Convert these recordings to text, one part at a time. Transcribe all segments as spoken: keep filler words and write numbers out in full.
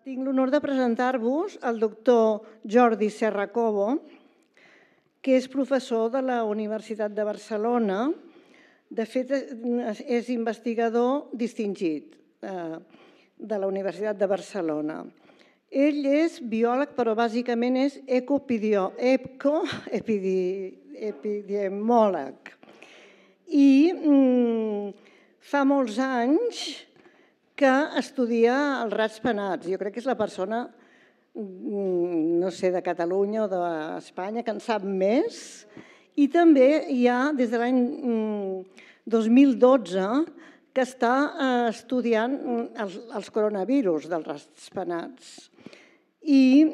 Tinc l'honor de presentar-vos el doctor Jordi Serra, que és professor de la Universitat de Barcelona. De fet, és investigador distingit de la Universitat de Barcelona. Ell és biòleg, però bàsicament és ecoepidemiòleg. I fa molts anys que estudia els rats penats. Jo crec que és la persona, no sé, de Catalunya o d'Espanya que en sap més. I també hi ha, des de l'any dos mil dotze, que està estudiant els coronavirus dels rats penats. I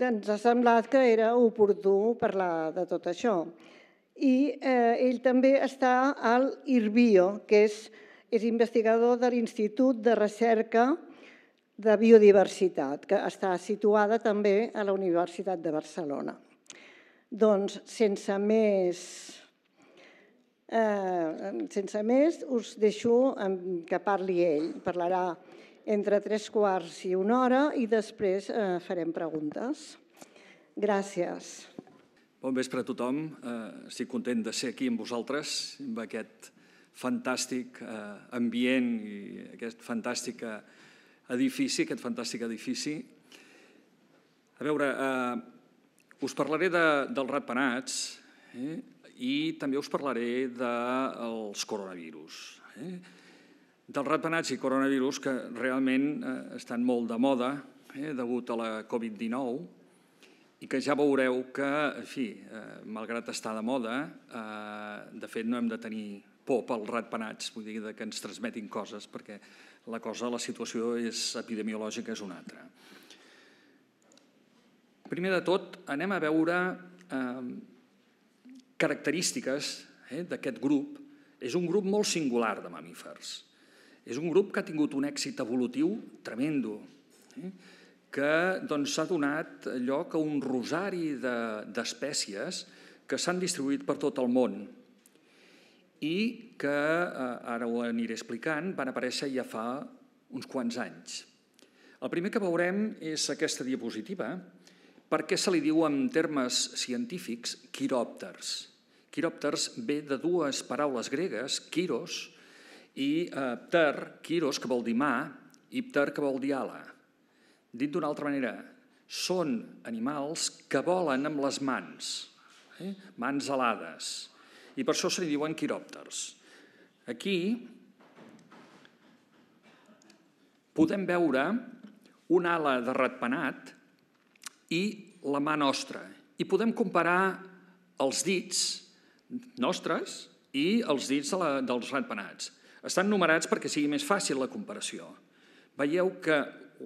ens ha semblat que era oportú parlar de tot això. I ell també està al IRBIO, que és investigador de l'Institut de Recerca de Biodiversitat, que està situada també a la Universitat de Barcelona. Doncs, sense més, sense més, us deixo que parli ell. Parlarà entre tres quarts i una hora i després farem preguntes. Gràcies. Bon vespre a tothom. Estic content de ser aquí amb vosaltres, amb aquest fantàstic ambient i aquest fantàstic edifici, aquest fantàstic edifici. A veure, us parlaré dels ratpenats i també us parlaré dels coronavirus. Dels ratpenats i coronavirus que realment estan molt de moda degut a la Covid dinou i que ja veureu que, en fi, malgrat estar de moda, de fet no hem de tenir por pels ratpenats, vull dir que ens transmetin coses perquè la cosa, la situació epidemiològica és una altra. Primer de tot, anem a veure característiques d'aquest grup. És un grup molt singular de mamífers. És un grup que ha tingut un èxit evolutiu tremendo, que s'ha donat lloc a un rosari d'espècies que s'han distribuït per tot el món i que, ara ho aniré explicant, van aparèixer ja fa uns quants anys. El primer que veurem és aquesta diapositiva, perquè se li diu en termes científics quiròpters. Quiròpters ve de dues paraules gregues, quiros i pter, quiros que vol dir mà i pter que vol dir ala. Dit d'una altra manera, són animals que volen amb les mans, mans alades, i per això se li diuen quiròpters. Aquí podem veure una ala de ratpenat i la mà nostra. I podem comparar els dits nostres i els dits dels ratpenats. Estan numerats perquè sigui més fàcil la comparació. Veieu que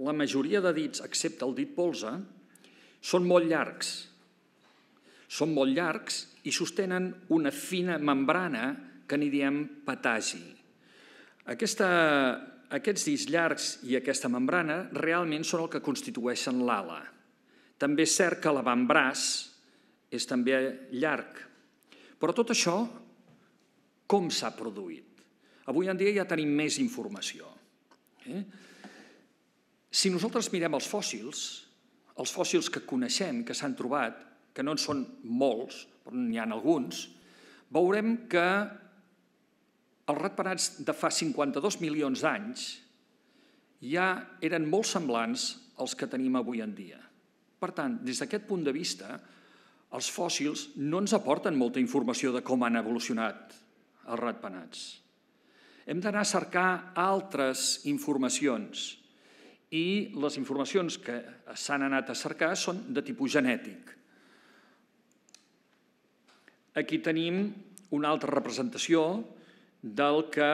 la majoria de dits, excepte el dit polze, són molt llargs. Són molt llargs i sostenen una fina membrana que n'hi diem patagi. Aquests dits llargs i aquesta membrana realment són el que constitueixen l'ala. També és cert que l'avantbraç és també llarg. Però tot això, com s'ha produït? Avui en dia ja tenim més informació. Si nosaltres mirem els fòssils, els fòssils que coneixem, que s'han trobat, que no en són molts, però n'hi ha alguns, veurem que els ratpenats de fa cinquanta-dos milions d'anys ja eren molt semblants als que tenim avui en dia. Per tant, des d'aquest punt de vista, els fòssils no ens aporten molta informació de com han evolucionat els ratpenats. Hem d'anar a cercar altres informacions i les informacions que s'han anat a cercar són de tipus genètic. Aquí tenim una altra representació del que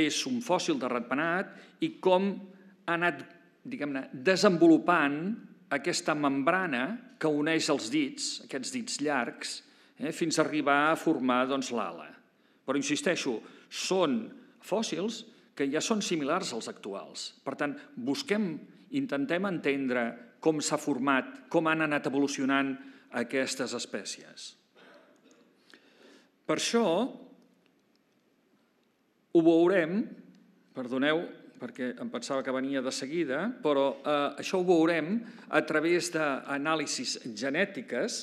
és un fòssil de ratpenat i com ha anat desenvolupant aquesta membrana que uneix els dits, aquests dits llargs, fins a arribar a formar l'ala. Però insisteixo, són fòssils que ja són similars als actuals. Per tant, busquem, intentem entendre com s'ha format, com han anat evolucionant aquestes espècies. Per això ho veurem, perdoneu, perquè em pensava que venia de seguida, però això ho veurem a través d'anàlisis genètiques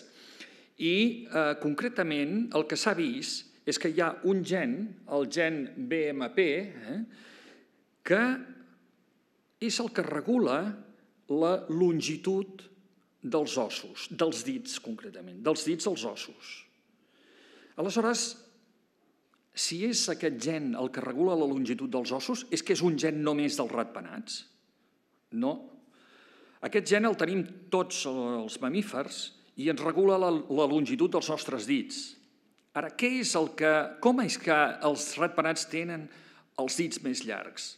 i concretament el que s'ha vist és que hi ha un gen, el gen B M P, que és el que regula la longitud dels ossos, dels dits concretament, dels dits dels ossos. Aleshores, si és aquest gen el que regula la longitud dels ossos, és que és un gen només dels ratpenats? No. Aquest gen el tenim tots els mamífers i ens regula la, la longitud dels nostres dits. Ara, què és el que, com és que els ratpenats tenen els dits més llargs?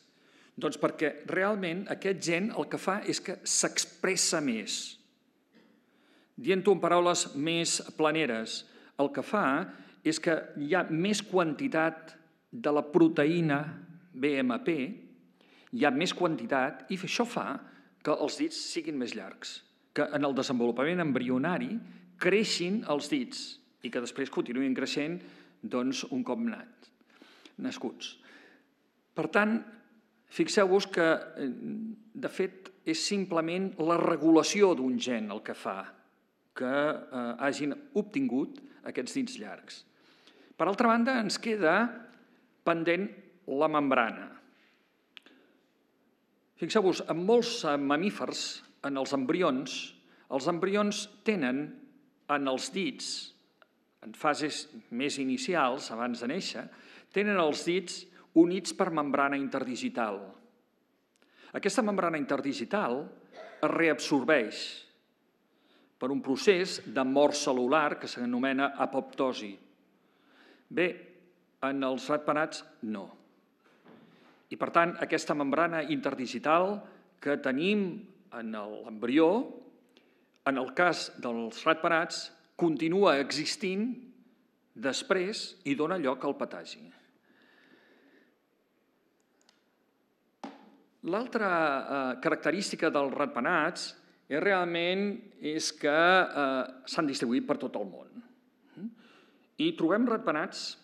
Doncs perquè realment aquest gen el que fa és que s'expressa més. Dient-ho en paraules més planeres, el que fa és que hi ha més quantitat de la proteïna B M P, hi ha més quantitat, i això fa que els dits siguin més llargs, que en el desenvolupament embrionari creixin els dits i que després continuïn creixent doncs, un cop nat, nascuts. Per tant, fixeu-vos que, de fet, és simplement la regulació d'un gen el que fa que hagin obtingut aquests dits llargs. Per altra banda, ens queda pendent la membrana. Fixeu-vos, en molts mamífers, en els embrions, els embrions tenen en els dits, en fases més inicials, abans de néixer, tenen els dits units per membrana interdigital. Aquesta membrana interdigital es reabsorbeix per un procés de mort celular que s'anomena apoptosi. Bé, en els ratpenats no. I per tant, aquesta membrana interdigital que tenim en l'embrió, en el cas dels ratpenats, continua existint després i dona lloc al patagi. L'altra característica dels ratpenats és realment és que s'han distribuït per tot el món. I trobem ratpenats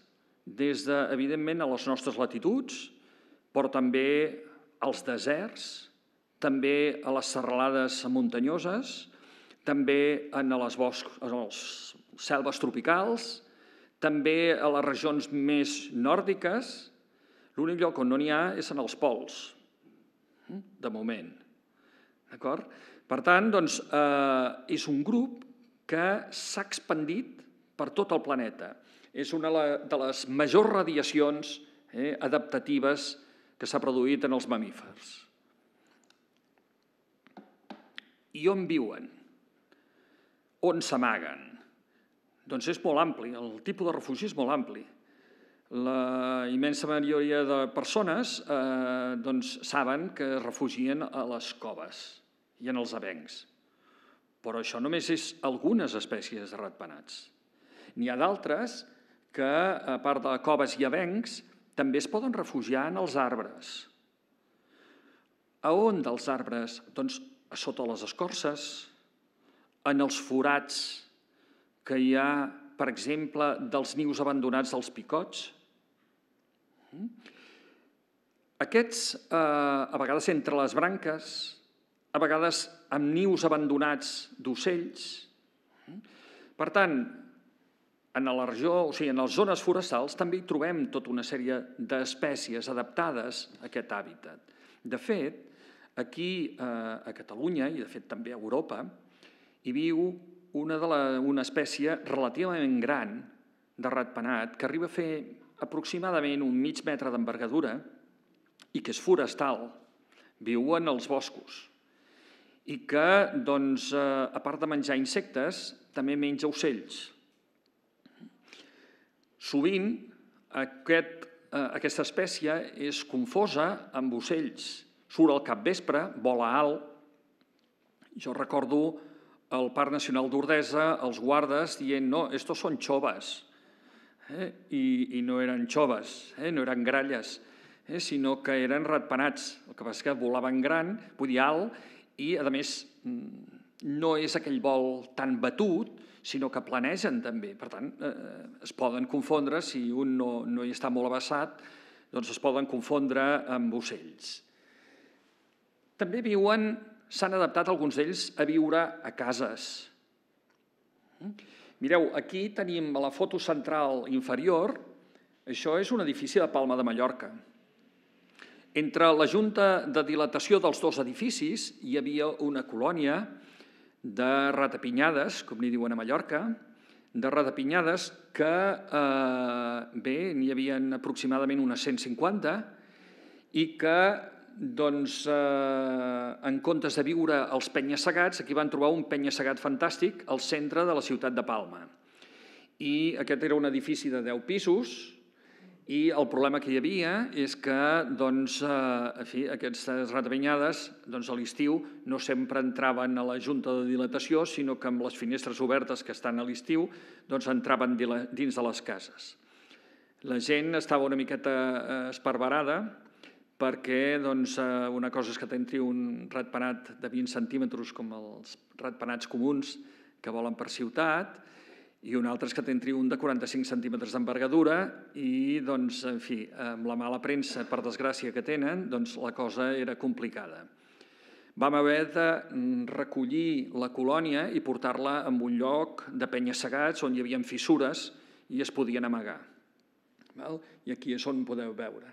des de, evidentment, a les nostres latituds, però també als deserts, també a les serralades muntanyoses, també a les selves tropicals, també a les regions més nòrdiques. L'únic lloc on no n'hi ha és en els pols, de moment. D'acord? Per tant, doncs, eh, és un grup que s'ha expandit per tot el planeta. És una de les majors radiacions eh, adaptatives que s'ha produït en els mamífers. I on viuen? On s'amaguen? Doncs és molt ampli, el tipus de refugi és molt ampli. La immensa majoria de persones eh, doncs, saben que es refugien a les coves i en els avencs. Però això només és algunes espècies de ratpenats. N'hi ha d'altres que, a part de coves i avencs, també es poden refugiar en els arbres. A on dels arbres? Doncs a sota les escorces, en els forats que hi ha, per exemple, dels nius abandonats dels picots. Aquests, a vegades entre les branques, a vegades amb nius abandonats d'ocells. Per tant, en la regió, o sigui, en les zones forestals també hi trobem tota una sèrie d'espècies adaptades a aquest hàbitat. De fet, aquí a Catalunya, i de fet també a Europa, hi viu una, de la, una espècie relativament gran de ratpenat que arriba a fer aproximadament un mig metre d'envergadura i que és forestal, viuen als boscos. I que, doncs, a part de menjar insectes, també menja ocells. Sovint, aquest, aquesta espècie és confosa amb ocells. Surt al capvespre, vola alt. Jo recordo el Parc Nacional d'Urdesa, els guardes, dient, no, estos són xoves. Eh? I, I no eren xoves, eh? no eren gralles, eh? sinó que eren ratpenats. El que passa que volaven gran, vull dir, alt, i, a més, no és aquell vol tan batut, sinó que planegen també. Per tant, es poden confondre, si un no hi està molt avessat, doncs es poden confondre amb ocells. També viuen, s'han adaptat alguns d'ells a viure a cases. Mireu, aquí tenim a la foto central inferior, això és un edifici de Palma de Mallorca. Entre la junta de dilatació dels dos edificis hi havia una colònia de ratapinyades, com n'hi diuen a Mallorca, de ratapinyades que, bé, n'hi havia aproximadament unes cent cinquanta i que, doncs, en comptes de viure als penya-segats, aquí van trobar un penya-segat fantàstic al centre de la ciutat de Palma. I aquest era un edifici de deu pisos, i el problema que hi havia és que aquestes ratapinyades a l'estiu no sempre entraven a la junta de dilatació, sinó que amb les finestres obertes que estan a l'estiu entraven dins de les cases. La gent estava una miqueta esparverada perquè una cosa és que t'entri un ratpenat de vint centímetres, com els ratpenats comuns que volen per ciutat, i un altre és que t'entri un de quaranta-cinc centímetres d'envergadura i, doncs, en fi, amb la mala premsa, per desgràcia, que tenen, doncs la cosa era complicada. Vam haver de recollir la colònia i portar-la a un lloc de penya-segats on hi havia fissures i es podien amagar. I aquí és on podeu veure.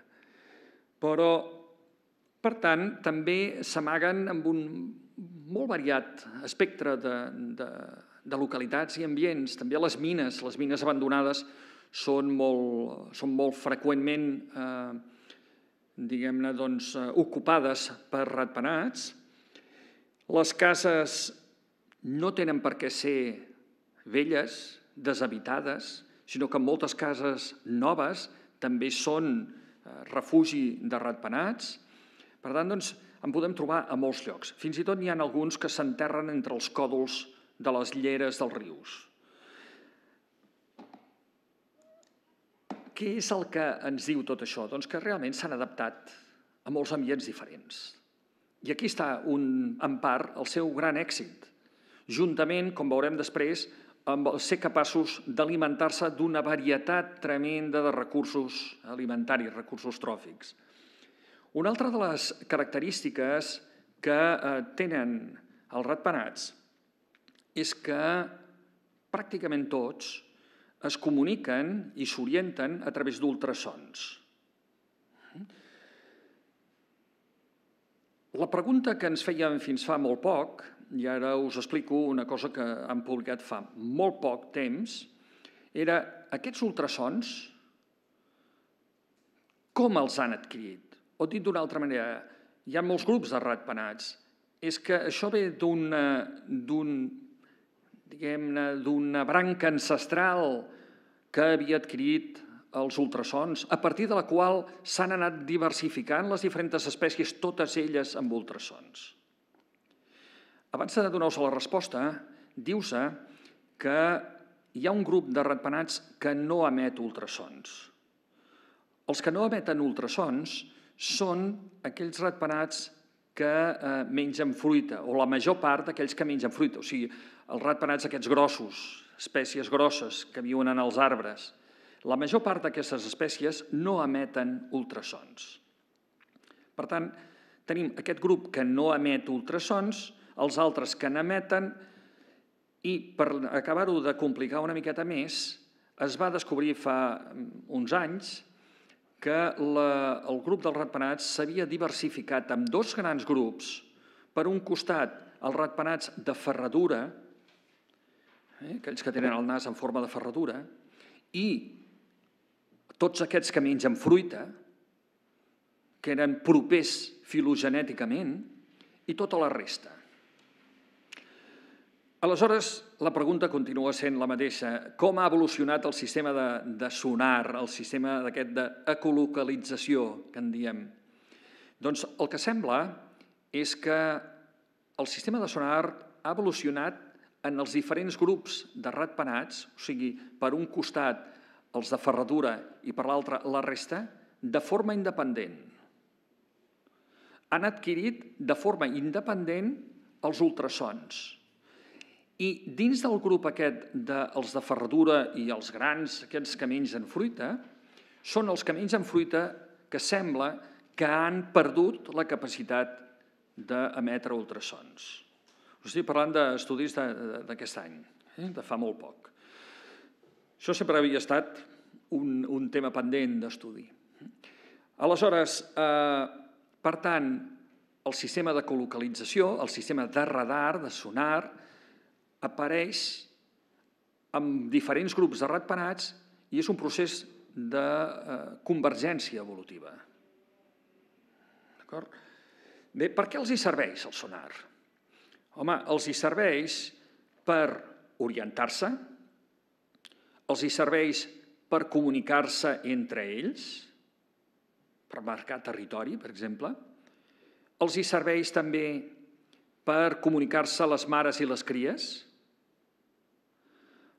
Però, per tant, també s'amaguen amb un molt variat espectre de de localitats i ambients, també les mines. Les mines abandonades són molt freqüentment ocupades per ratpenats. Les cases no tenen per què ser velles, deshabitades, sinó que moltes cases noves també són refugi de ratpenats. Per tant, en podem trobar a molts llocs. Fins i tot n'hi ha alguns que s'enterren entre els còdols de les lleres dels rius. Què és el que ens diu tot això? Doncs que realment s'han adaptat a molts ambients diferents. I aquí està, en part, el seu gran èxit, juntament, com veurem després, amb ser capaços d'alimentar-se d'una varietat tremenda de recursos alimentaris, recursos tròfics. Una altra de les característiques que tenen els ratpenats és que pràcticament tots es comuniquen i s'orienten a través d'ultrasons. La pregunta que ens fèiem fins fa molt poc, i ara us explico una cosa que han publicat fa molt poc temps, era aquests ultrasons com els han adquirit? O dit d'una altra manera, hi ha molts grups de ratpenats, és que això ve d'un diguem-ne, d'una branca ancestral que havia adquirit els ultrasons, a partir de la qual s'han anat diversificant les diferents espècies, totes elles amb ultrasons. Abans de donar-vos la resposta, diu-se que hi ha un grup de ratpenats que no emet ultrasons. Els que no emeten ultrasons són aquells ratpenats que mengen fruita, o la major part d'aquells que mengen fruita, o sigui, els ratpenats aquests grossos, espècies grosses que viuen en els arbres. La major part d'aquestes espècies no emeten ultrasons. Per tant, tenim aquest grup que no emet ultrasons, els altres que n'emeten, i per acabar-ho de complicar una miqueta més, es va descobrir fa uns anys que el grup dels ratpenats s'havia diversificat en dos grans grups. Per un costat, els ratpenats de ferradura, aquells que tenen el nas en forma de ferradura, i tots aquests que mengen fruita, que eren propers filogenèticament, i tota la resta. Aleshores, la pregunta continua sent la mateixa. Com ha evolucionat el sistema de sonar, el sistema d'aquest d'ecolocalització, que en diem? Doncs el que sembla és que el sistema de sonar ha evolucionat en els diferents grups de ratpenats, o sigui, per un costat els de ferradura i per l'altre la resta, de forma independent. Han adquirit de forma independent els ultrasons. I dins del grup aquest dels de ferradura i els grans, aquests que mengen fruita, són els que mengen fruita que sembla que han perdut la capacitat d'emetre ultrasons. Us estic parlant d'estudis d'aquest any, de fa molt poc. Això sempre havia estat un tema pendent d'estudi. Aleshores, per tant, el sistema de colocalització, el sistema de radar, de sonar, apareix amb diferents grups de ratpenats i és un procés de convergència evolutiva. D'acord? Bé, per què els hi serveix el sonar? Home, els hi serveix per orientar-se, els hi serveix per comunicar-se entre ells, per marcar territori, per exemple. Els hi serveix també per comunicar-se les mares i les cries.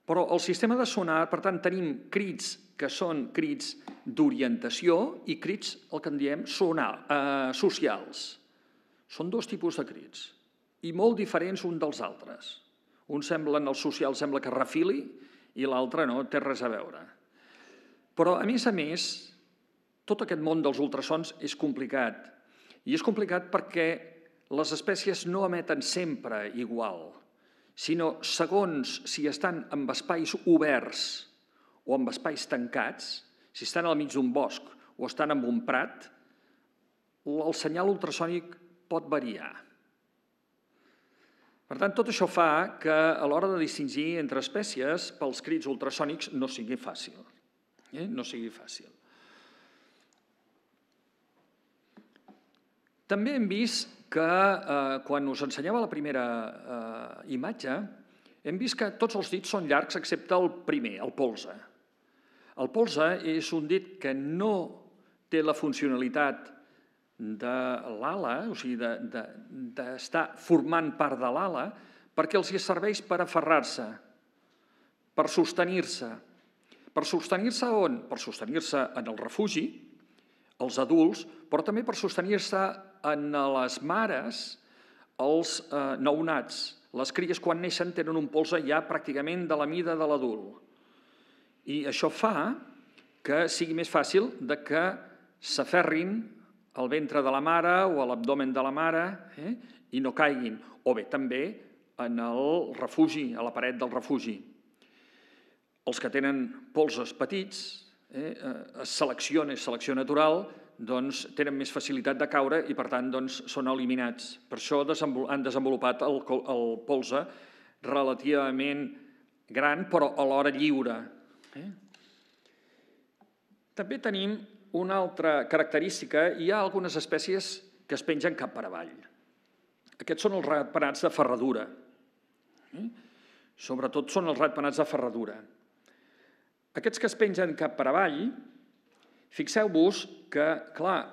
Però el sistema de sonar, per tant, tenim crits que són crits d'orientació i crits, el que en diem, socials. Són dos tipus de crits i molt diferents un dels altres. Un sembla, en el social, sembla que refili i l'altre no, té res a veure. Però, a més a més, tot aquest món dels ultrasons és complicat. I és complicat perquè les espècies no emeten sempre igual, sinó segons si estan en espais oberts o en espais tancats, si estan al mig d'un bosc o estan en un prat, el senyal ultrasònic pot variar. Per tant, tot això fa que a l'hora de distingir entre espècies pels crits ultrasònics no sigui fàcil. No sigui fàcil. També hem vist que, quan us ensenyava la primera imatge, hem vist que tots els dits són llargs excepte el primer, el polze. El polze és un dit que no té la funcionalitat de l'ala, o sigui, d'estar formant part de l'ala, perquè els serveix per aferrar-se, per sostenir-se. Per sostenir-se on? Per sostenir-se en el refugi, els adults, però també per sostenir-se en les mares, els nounats. Les cries, quan neixen, tenen un polze ja pràcticament de la mida de l'adult. I això fa que sigui més fàcil que s'aferrin al ventre de la mare o a l'abdomen de la mare i no caiguin, o bé també en el refugi, a la paret del refugi. Els que tenen polzes petits, selecció natural, doncs tenen més facilitat de caure i per tant són eliminats. Per això han desenvolupat el polze relativament gran però alhora lliure. També tenim una altra característica, hi ha algunes espècies que es pengen cap per avall. Aquests són els ratpenats de ferradura. Sobretot són els ratpenats de ferradura. Aquests que es pengen cap per avall, fixeu-vos que, clar,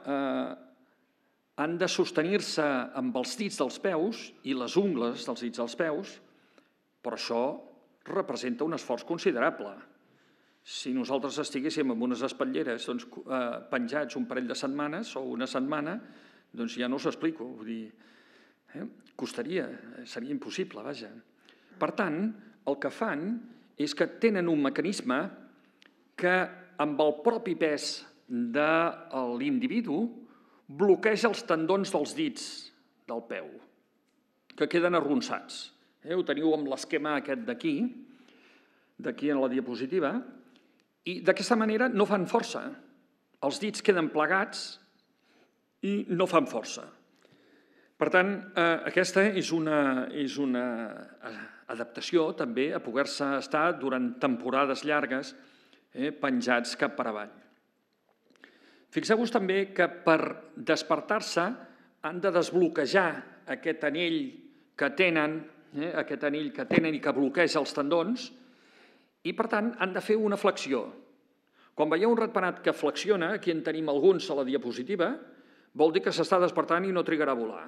han de sostenir-se amb els dits dels peus i les ungles dels dits dels peus, però això representa un esforç considerable. Si nosaltres estiguéssim amb unes espatlleres penjats un parell de setmanes o una setmana, doncs ja no us explico, vull dir, costaria, seria impossible, vaja. Per tant, el que fan és que tenen un mecanisme que amb el propi pes de l'individu bloqueja els tendons dels dits del peu, que queden arronsats. Ho teniu amb l'esquema aquest d'aquí, d'aquí en la diapositiva, i d'aquesta manera no fan força. Els dits queden plegats i no fan força. Per tant, aquesta és una adaptació també a poder-se estar durant temporades llargues penjats cap per avall. Fixeu-vos també que per despertar-se han de desbloquejar aquest anell que tenen, aquest anell que tenen i que bloqueja els tendons, i, per tant, han de fer una flexió. Quan veieu un ratpenat que flexiona, aquí en tenim alguns a la diapositiva, vol dir que s'està despertant i no trigarà a volar.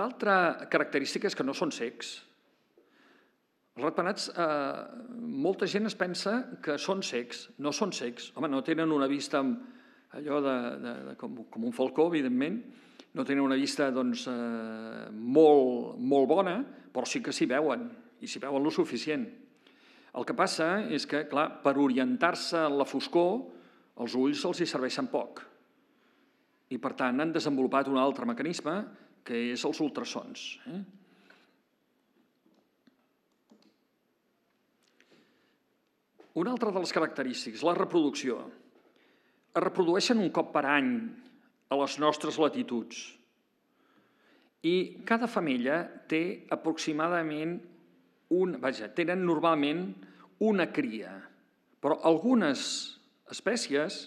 L'altra característica és que no són cecs. Els ratpenats, molta gent es pensa que són cecs. No són cecs. Home, no tenen una vista com un falcó, evidentment, no tenen una vista molt bona, però sí que s'hi veuen, i s'hi veuen el suficient. El que passa és que, clar, per orientar-se en la foscor, els ulls els hi serveixen poc i, per tant, han desenvolupat un altre mecanisme que és els ultrasons. Una altra de les característiques, la reproducció. Es reprodueixen un cop per any a les nostres latituds i cada femella té aproximadament un... Vaja, tenen normalment una cria, però algunes espècies,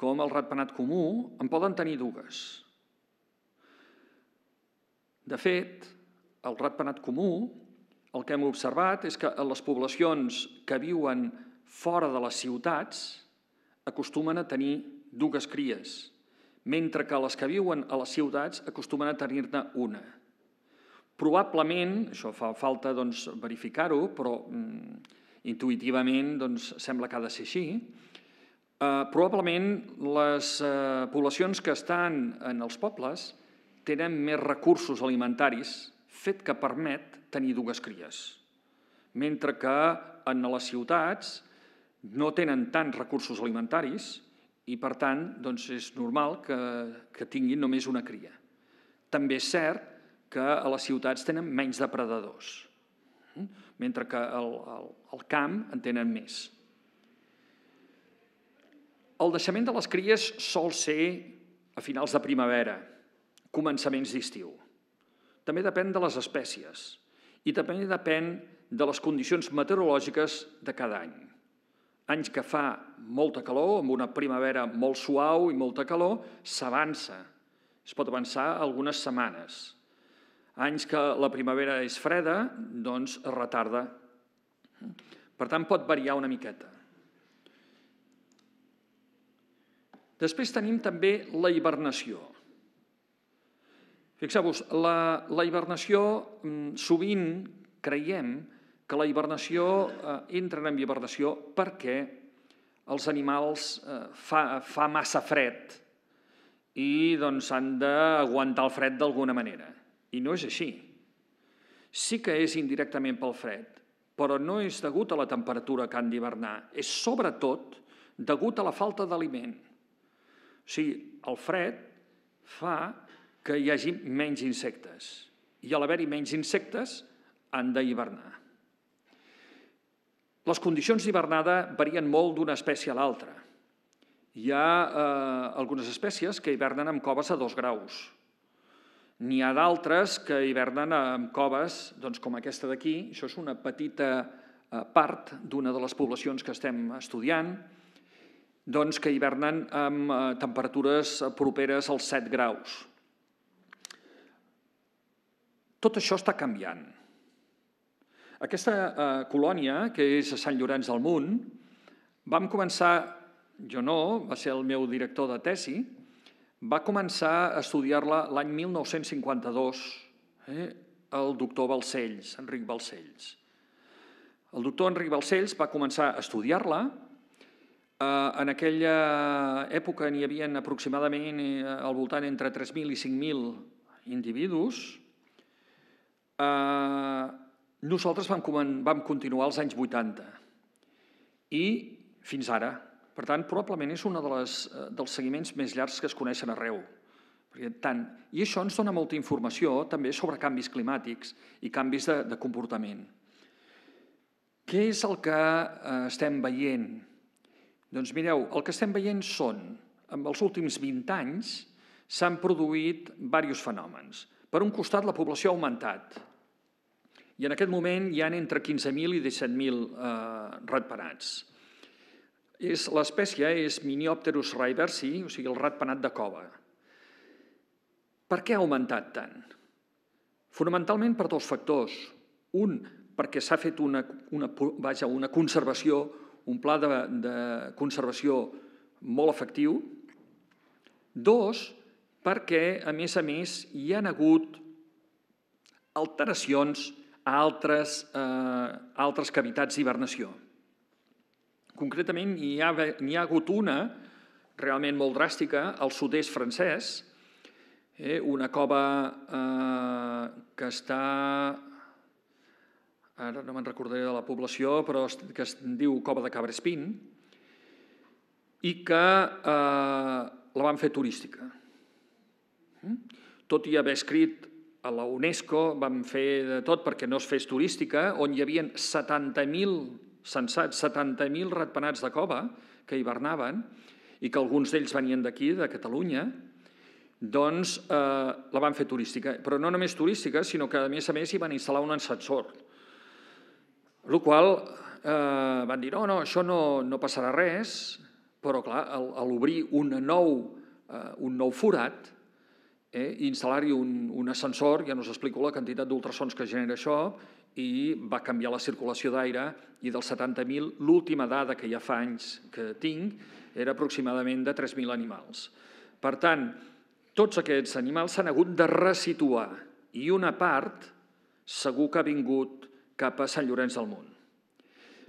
com el ratpenat comú, en poden tenir dues. De fet, el ratpenat comú, el que hem observat és que les poblacions que viuen fora de les ciutats acostumen a tenir dues cries, mentre que les que viuen a les ciutats acostumen a tenir-ne una. Probablement, això fa falta verificar-ho, però intuïtivament sembla que ha de ser així, probablement les poblacions que estan en els pobles tenen més recursos alimentaris, fet que permet tenir dues cries, mentre que en les ciutats no tenen tants recursos alimentaris i, per tant, és normal que tinguin només una cria. També és cert que a les ciutats tenen menys depredadors, mentre que al camp en tenen més. El naixement de les cries sol ser a finals de primavera, començaments d'estiu. També depèn de les espècies i també depèn de les condicions meteorològiques de cada any. Anys que fa molta calor, amb una primavera molt suau i molta calor, s'avança. Es pot avançar algunes setmanes. Anys que la primavera és freda, doncs es retarda. Per tant, pot variar una miqueta. Després tenim també la hibernació. Fixeu-vos, la hibernació, sovint creiem que la hibernació entra en hibernació perquè els animals fa massa fred i han d'aguantar el fred d'alguna manera. I no és així. Sí que és indirectament pel fred, però no és degut a la temperatura que han d'hivernar, és sobretot degut a la falta d'aliment. O sigui, el fred fa que hi hagi menys insectes i a l'haver-hi menys insectes han d'hivernar. Les condicions d'hivernada varien molt d'una espècie a l'altra. Hi ha algunes espècies que hivernen en coves a dos graus. N'hi ha d'altres que hivernen en coves com aquesta d'aquí. Això és una petita part d'una de les poblacions que estem estudiant, que hivernen amb temperatures properes als set graus. Tot això està canviant. Aquesta colònia, que és a Sant Llorenç del Munt, vam començar, jo no, va ser el meu director de tesi, va començar a estudiar-la l'any mil nou-cents cinquanta-dos el doctor Balcells, Enric Balcells. El doctor Enric Balcells va començar a estudiar-la. En aquella època n'hi havia aproximadament al voltant entre tres mil i cinc mil individus. Nosaltres vam continuar als anys vuitanta i fins ara. Per tant, probablement és un dels seguiments més llargs que es coneixen arreu. I això ens dona molta informació també sobre canvis climàtics i canvis de comportament. Què és el que estem veient? Doncs mireu, el que estem veient són, en els últims vint anys, s'han produït diversos fenòmens. Per un costat, la població ha augmentat. I en aquest moment hi ha entre quinze mil i disset mil ratpenats. L'espècie és Miniopterus schreibersii, o sigui, el ratpenat de cova. Per què ha augmentat tant? Fonamentalment per dos factors. Un, perquè s'ha fet una conservació, un pla de conservació molt efectiu. Dos, perquè, a més a més, hi ha hagut alteracions a altres cavitats d'hibernació. Concretament, n'hi ha hagut una realment molt dràstica, al sud-est francès, una cova que està... Ara no me'n recordaré de la població, però que es diu cova de Cabrespin, i que la van fer turística. Tot i haver escrit a la UNESCO, van fer de tot perquè no es fes turística, on hi havia setanta mil censats, setanta mil ratpenats de cova que hivernaven i que alguns d'ells venien d'aquí, de Catalunya, doncs la van fer turística. Però no només turística, sinó que, a més a més, hi van instal·lar un ascensor. Per la qual cosa van dir, no, no, això no passarà res, però, clar, a l'obrir un nou forat i instal·lar-hi un ascensor, ja no us explico la quantitat d'ultrasons que genera això, i va canviar la circulació d'aire, i dels setanta mil, l'última dada que ja fa anys que tinc, era aproximadament de tres mil animals. Per tant, tots aquests animals s'han hagut de resituar, i una part segur que ha vingut cap a Sant Llorenç del Munt.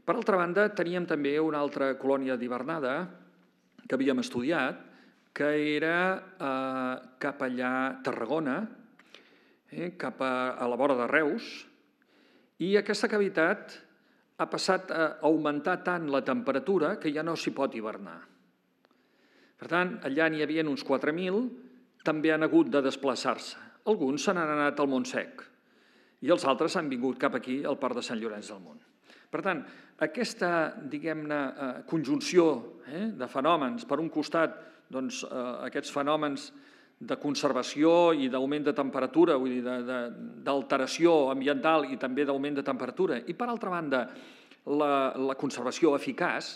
Per altra banda, teníem també una altra colònia d'hivernada que havíem estudiat, que era cap allà a Tarragona, cap a la vora de Reus, i aquesta cavitat ha passat a augmentar tant la temperatura que ja no s'hi pot hivernar. Per tant, allà n'hi havia uns quatre mil, també han hagut de desplaçar-se. Alguns se n'han anat al Montsec i els altres han vingut cap aquí, al Parc de Sant Llorenç del Munt. Per tant, aquesta, diguem-ne, conjunció de fenòmens, per un costat, doncs, aquests fenòmens de conservació i d'augment de temperatura, vull dir, d'alteració ambiental i també d'augment de temperatura, i per altra banda, la conservació eficaç,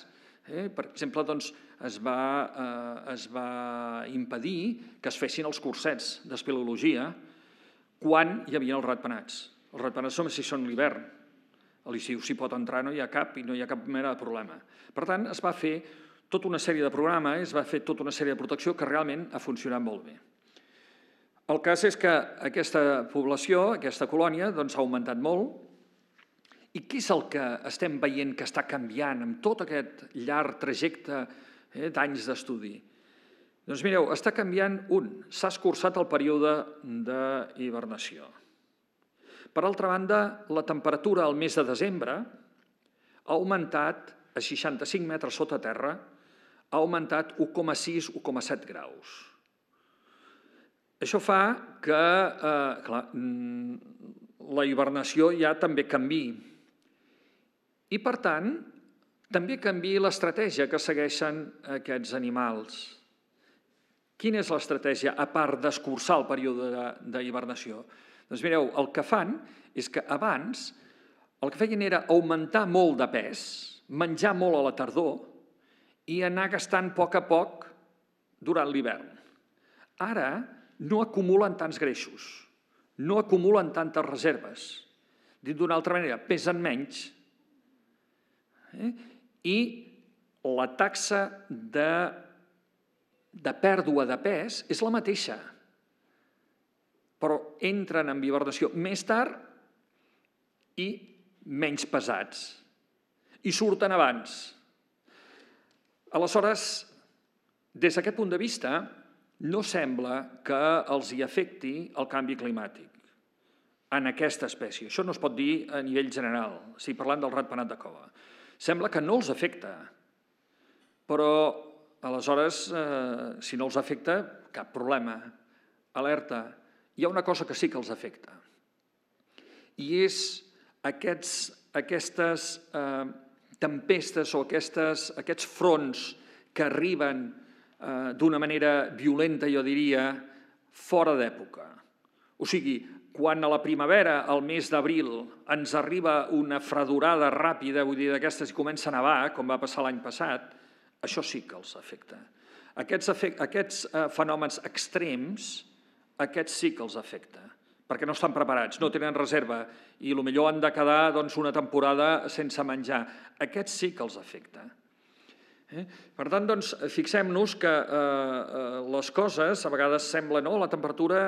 per exemple, doncs, es va impedir que es fessin els cursets d'espeleologia quan hi havia els ratpenats. Els ratpenats només si són l'hivern. A l'estiu s'hi pot entrar, no hi ha cap i no hi ha cap mena de problema. Per tant, es va fer tota una sèrie de programes, es va fer tota una sèrie de protecció que realment ha funcionat molt bé. El cas és que aquesta població, aquesta colònia, doncs ha augmentat molt. I què és el que estem veient que està canviant amb tot aquest llarg trajecte d'anys d'estudi? Doncs mireu, està canviant un, s'ha escurçat el període d'hivernació. Per altra banda, la temperatura al mes de desembre ha augmentat a seixanta-cinc metres sota terra, ha augmentat u coma sis a u coma set graus. Això fa que la hivernació ja també canviï. I, per tant, també canviï l'estratègia que segueixen aquests animals. Quina és l'estratègia, a part d'escurçar el període d'hivernació? Doncs mireu, el que fan és que abans el que feien era augmentar molt de pes, menjar molt a la tardor i anar gastant a poc a poc durant l'hivern. Ara no acumulen tants greixos, no acumulen tantes reserves. Dit d'una altra manera, pesen menys i la taxa de pèrdua de pes és la mateixa, però entren en hivernació més tard i menys pesats, i surten abans. Aleshores, des d'aquest punt de vista, no sembla que els hi afecti el canvi climàtic en aquesta espècie. Això no es pot dir a nivell general, si parlant del ratpenat de cova. Sembla que no els afecta, però aleshores, si no els afecta, cap problema, alerta. Hi ha una cosa que sí que els afecta, i és aquestes tempestes o aquests fronts que arriben d'una manera violenta, jo diria, fora d'època. O sigui, quan a la primavera, al mes d'abril, ens arriba una fredurada ràpida, vull dir, d'aquestes i comença a nevar, com va passar l'any passat, això sí que els afecta. Aquests fenòmens extrems, aquests sí que els afecta, perquè no estan preparats, no tenen reserva i potser han de quedar una temporada sense menjar. Aquests sí que els afecta. Per tant, fixem-nos que les coses a vegades sembla que la temperatura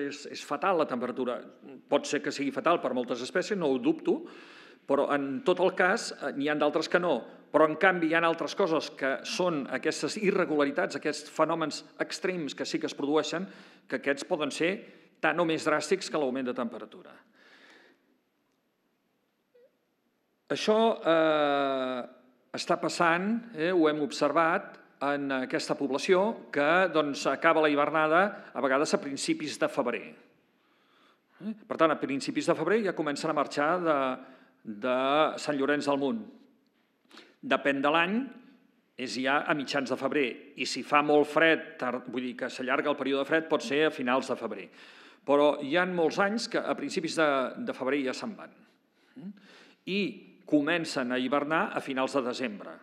és fatal. La temperatura pot ser que sigui fatal per moltes espècies, no ho dubto, però en tot el cas n'hi ha d'altres que no. Però en canvi hi ha altres coses que són aquestes irregularitats, aquests fenòmens extrems que sí que es produeixen, que aquests poden ser tan o més dràstics que l'augment de temperatura. Això està passant, ho hem observat, en aquesta població que acaba la hivernada a vegades a principis de febrer. Per tant, a principis de febrer ja comencen a marxar de Sant Llorenç del Munt. Depèn de l'any, és ja a mitjans de febrer, i si fa molt fred, vull dir que s'allarga el període de fred, pot ser a finals de febrer. Però hi ha molts anys que a principis de febrer ja se'n van. I comencen a hivernar a finals de desembre.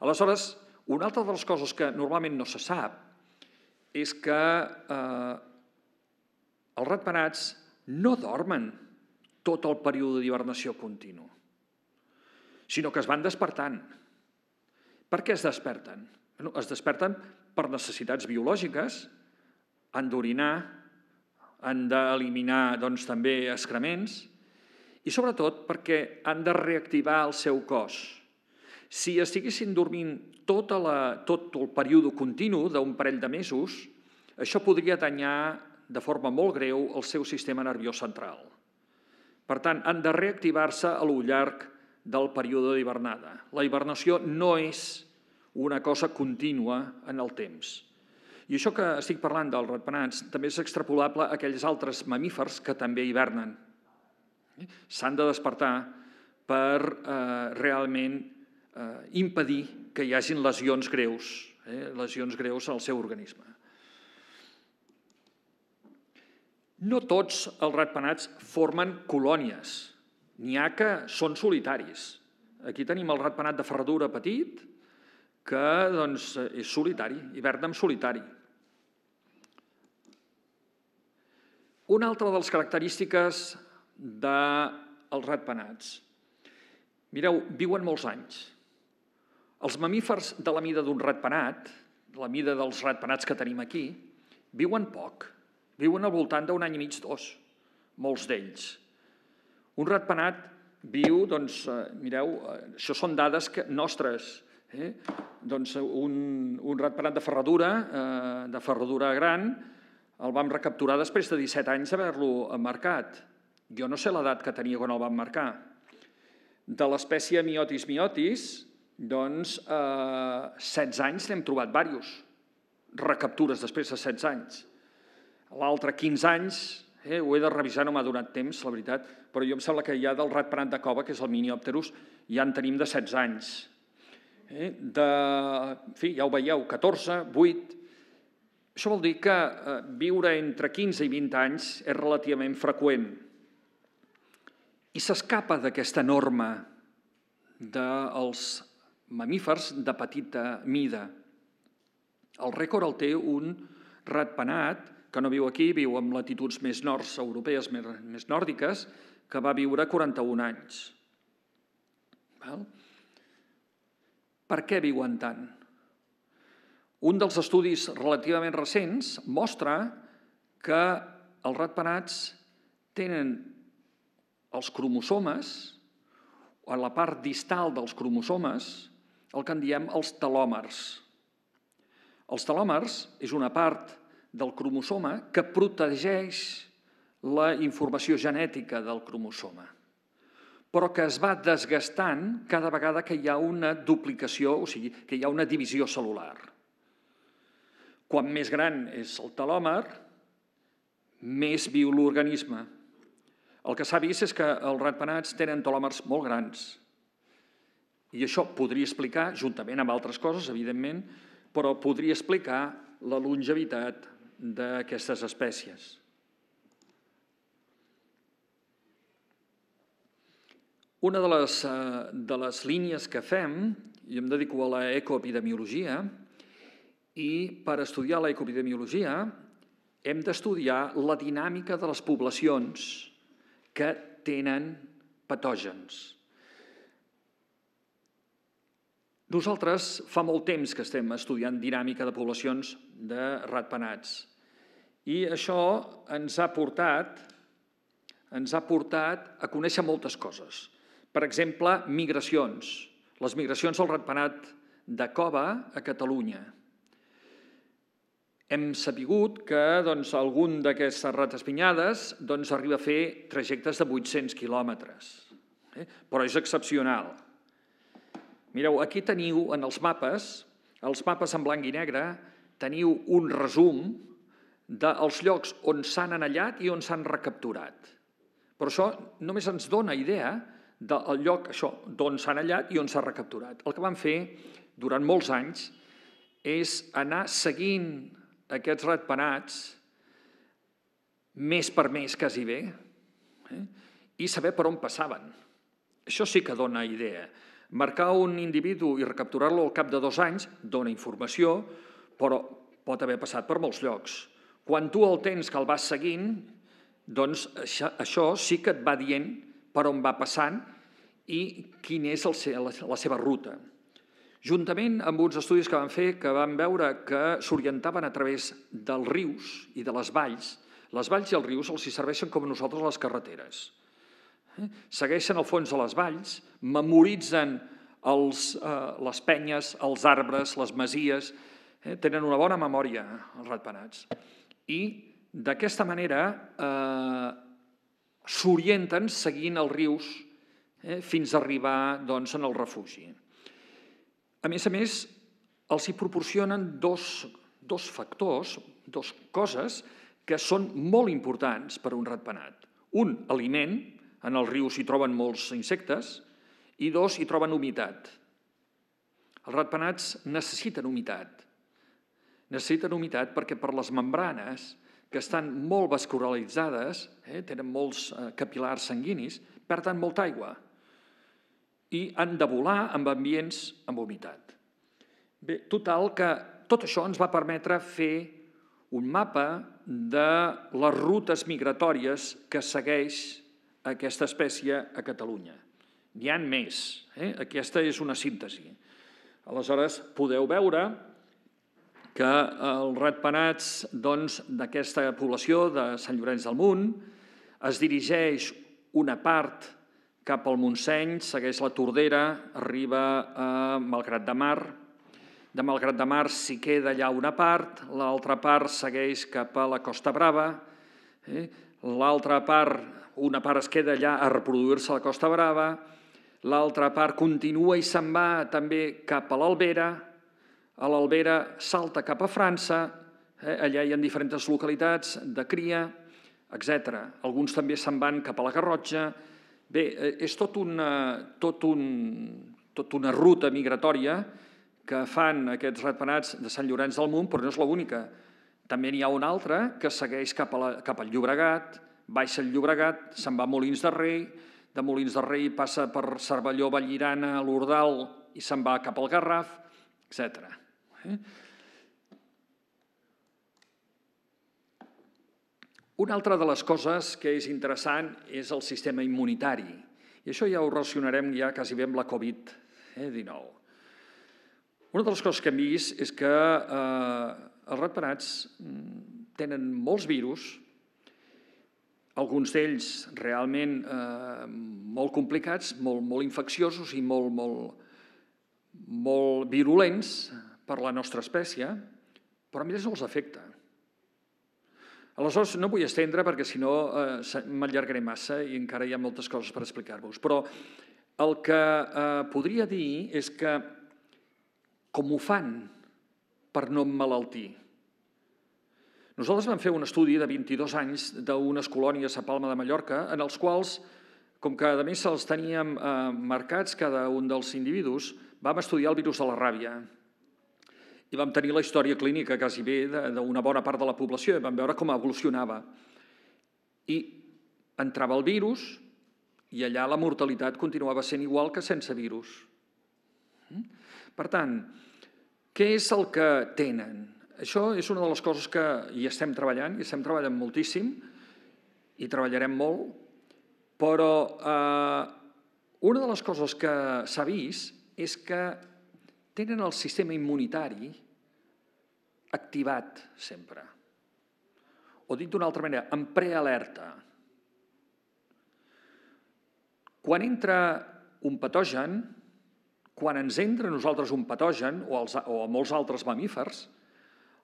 Aleshores, una altra de les coses que normalment no se sap és que els ratpenats no dormen tot el període d'hivernació continu, sinó que es van despertant. Per què es desperten? Es desperten per necessitats biològiques, han d'orinar, han d'eliminar també excrements i sobretot perquè han de reactivar el seu cos. Si estiguessin dormint tot el període continu d'un parell de mesos, això podria danyar de forma molt greu el seu sistema nerviós central. Per tant, han de reactivar-se a lo llarg del període d'hivernada. La hibernació no és una cosa contínua en el temps. I això que estic parlant dels ratpenats també és extrapolable a aquells altres mamífers que també hivernen. S'han de despertar per realment impedir que hi hagin lesions greus, lesions greus al seu organisme. No tots els ratpenats formen colònies. N'hi ha que són solitaris. Aquí tenim el ratpenat de ferradura petit, que és solitari, hiverna en solitari. Una altra de les característiques dels ratpenats. Mireu, viuen molts anys. Els mamífers de la mida d'un ratpenat, la mida dels ratpenats que tenim aquí, viuen poc. Viuen al voltant d'un any i mig, dos, molts d'ells. Un ratpenat viu, doncs, mireu, això són dades nostres. Doncs un ratpenat de ferradura, de ferradura gran, el vam recapturar després de disset anys d'haver-lo marcat. Jo no sé l'edat que tenia quan el vam marcar. De l'espècie Miotis miotis, doncs, setze anys n'hem trobat diversos. Recaptures després de setze anys. L'altre, quinze anys, ho he de revisar, no m'ha donat temps, la veritat, però jo em sembla que hi ha del ratpenat de cova, que és el Miniopterus, ja en tenim de setze anys. En fi, ja ho veieu, catorze, vuit... Això vol dir que viure entre quinze i vint anys és relativament freqüent i s'escapa d'aquesta norma dels mamífers de petita mida. El rècord el té un ratpenat que no viu aquí, viu en latituds més nords europees, més nòrdiques, que va viure quaranta-un anys. Per què viuen tant? Un dels estudis relativament recents mostra que els ratpenats tenen els cromosomes, a la part distal dels cromosomes, el que en diem els telòmers. Els telòmers és una part del cromosoma que protegeix la informació genètica del cromosoma, però que es va desgastant cada vegada que hi ha una duplicació, o sigui, que hi ha una divisió celular. Quan més gran és el telòmer, més viu l'organisme. El que s'ha vist és que els ratpenats tenen telòmers molt grans. I això podria explicar, juntament amb altres coses, evidentment, però podria explicar la longevitat d'aquestes espècies. Una de les línies que fem, i em dedico a l'ecoepidemiologia, i per estudiar l'ecoepidemiologia hem d'estudiar la dinàmica de les poblacions que tenen patògens. Nosaltres fa molt temps que estem estudiant dinàmica de poblacions de ratpenats i això ens ha portat ens ha portat a conèixer moltes coses. Per exemple, migracions. Les migracions del ratpenat de cova a Catalunya. Hem sabut que algun d'aquestes rataspinyades arriba a fer trajectes de vuit-cents quilòmetres, però és excepcional. Mireu, aquí teniu en els mapes els mapes en blanc i negre teniu un resum dels llocs on s'han anellat i on s'han recapturat. Però això només ens dona idea del lloc d'on s'ha anellat i on s'ha recapturat. El que vam fer durant molts anys és anar seguint aquests ratpenats més per més, quasi bé, i saber per on passaven. Això sí que dona idea. Marcar un individu i recapturar-lo al cap de dos anys dona informació, però pot haver passat per molts llocs. Quan tu el tens que el vas seguint, doncs això sí que et va dient per on va passant i quina és la seva ruta. Juntament amb uns estudis que van fer, que van veure que s'orientaven a través dels rius i de les valls. Les valls i els rius els serveixen com nosaltres les carreteres. Segueixen el fons de les valls, memoritzen les penyes, els arbres, les masies, tenen una bona memòria els ratpenats. I d'aquesta manera s'orienten seguint els rius fins a arribar al refugi. A més a més, els hi proporcionen dos factors, dos coses que són molt importants per a un ratpenat. Un, aliment, en els rius hi troben molts insectes, i dos, hi troben humitat. Els ratpenats necessiten humitat. Necessiten humitat perquè per les membranes, que estan molt vascularitzades, tenen molts capil·lars sanguinis, perden molta aigua i han de volar en ambients amb humitat. Bé, total que tot això ens va permetre fer un mapa de les rutes migratòries que segueix aquesta espècie a Catalunya. N'hi ha més. Aquesta és una síntesi. Aleshores, podeu veure que els ratpenats d'aquesta població de Sant Llorenç del Munt es dirigeix una part cap al Montseny, segueix la Tordera, arriba a Malgrat de Mar. De Malgrat de Mar s'hi queda allà una part, l'altra part segueix cap a la Costa Brava, l'altra part, una part es queda allà a reproduir-se a la Costa Brava, l'altra part continua i se'n va també cap a l'Albera, a l'Albera salta cap a França, allà hi ha diferents localitats de cria, etcètera. Alguns també se'n van cap a la Garrotxa. Bé, és tota una ruta migratòria que fan aquests ratpenats de Sant Llorenç del Munt, però no és l'única. També n'hi ha una altra que segueix cap al Llobregat, baixa el Llobregat, se'n va a Molins de Rei, de Molins de Rei passa per Cervelló, Vallirana, l'Ordal i se'n va cap al Garraf, etcètera. Una altra de les coses que és interessant és el sistema immunitari. I això ja ho relacionarem ja quasi bé amb la Covid dinou. Una de les coses que hem vist és que els ratpenats tenen molts virus, alguns d'ells realment molt complicats, molt infecciosos i molt virulents per la nostra espècie, però a ells no els afecta. Aleshores, no vull estendre perquè si no m'allargaré massa i encara hi ha moltes coses per explicar-vos, però el que podria dir és que com ho fan per no emmalaltir? Nosaltres vam fer un estudi de vint-i-dos anys d'unes colònies a Palma de Mallorca en els quals, com que a més se'ls teníem marcats cada un dels individus, vam estudiar el virus de la ràbia. I vam tenir la història clínica quasi bé d'una bona part de la població i vam veure com evolucionava. I entrava el virus i allà la mortalitat continuava sent igual que sense virus. Per tant, què és el que tenen? Això és una de les coses que hi estem treballant, hi estem treballant moltíssim, hi treballarem molt, però una de les coses que s'ha vist és que tenen el sistema immunitari activat sempre. O dit d'una altra manera, en prealerta. Quan entra un patogen, quan ens entra a nosaltres un patogen o a molts altres mamífers,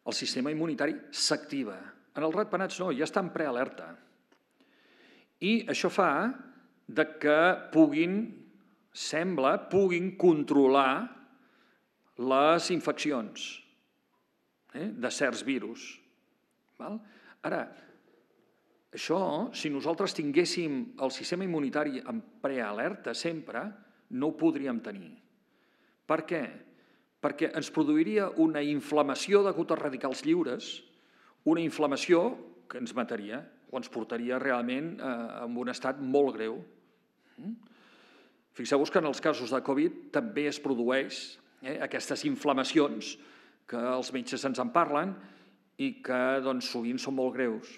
el sistema immunitari s'activa. En els ratpenats no, ja està en prealerta. I això fa que puguin, sembla, puguin controlar les infeccions de certs virus. Ara, això, si nosaltres tinguéssim el sistema immunitari en prealerta sempre, no ho podríem tenir. Per què? Perquè ens produiria una inflamació de gotes radicals lliures, una inflamació que ens mataria o ens portaria realment en un estat molt greu. Fixeu-vos que en els casos de Covid també es produeix aquestes inflamacions que els metges ens en parlen i que sovint són molt greus.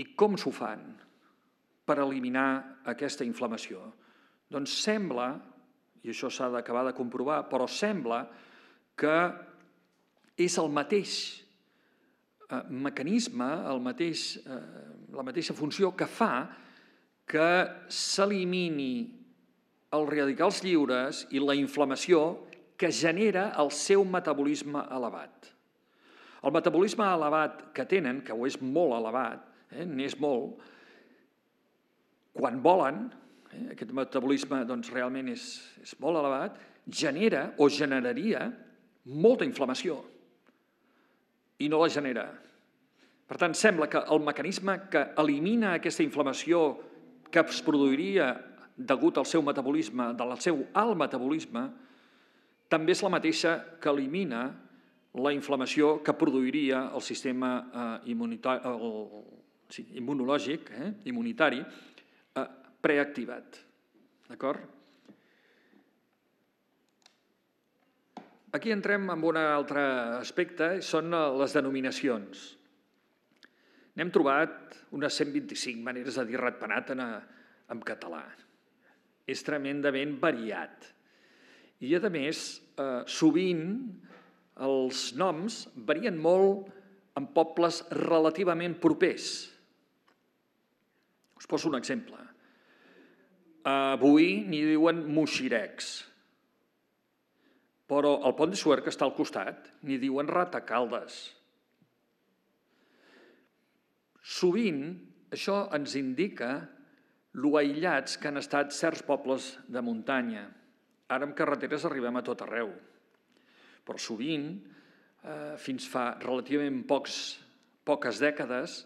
I com s'ho fan per eliminar aquesta inflamació? Doncs sembla, i això s'ha d'acabar de comprovar, però sembla que és el mateix mecanisme, la mateixa funció que fa que s'elimini els radicals lliures i la inflamació que genera el seu metabolisme elevat. El metabolisme elevat que tenen, que ho és molt elevat, n'és molt, quan volen, aquest metabolisme realment és molt elevat, genera o generaria molta inflamació i no la genera. Per tant, sembla que el mecanisme que elimina aquesta inflamació que es produiria degut al seu metabolisme, del seu alt metabolisme, també és la mateixa que elimina la inflamació que produiria el sistema immunitari immunològic, immunitari, preactivat. D'acord? Aquí entrem en un altre aspecte, són les denominacions. N'hem trobat unes cent vint-i-cinc maneres de dir ratpenat en català. És tremendament variat. I, a més, sovint els noms varien molt en pobles relativament propers. Us poso un exemple. Avui n'hi diuen moixirecs, però al pont de Suert, que està al costat, n'hi diuen ratacaldes. Sovint això ens indica lo aïllats que han estat certs pobles de muntanya. Ara amb carreteres arribem a tot arreu, però sovint, fins fa relativament poques dècades,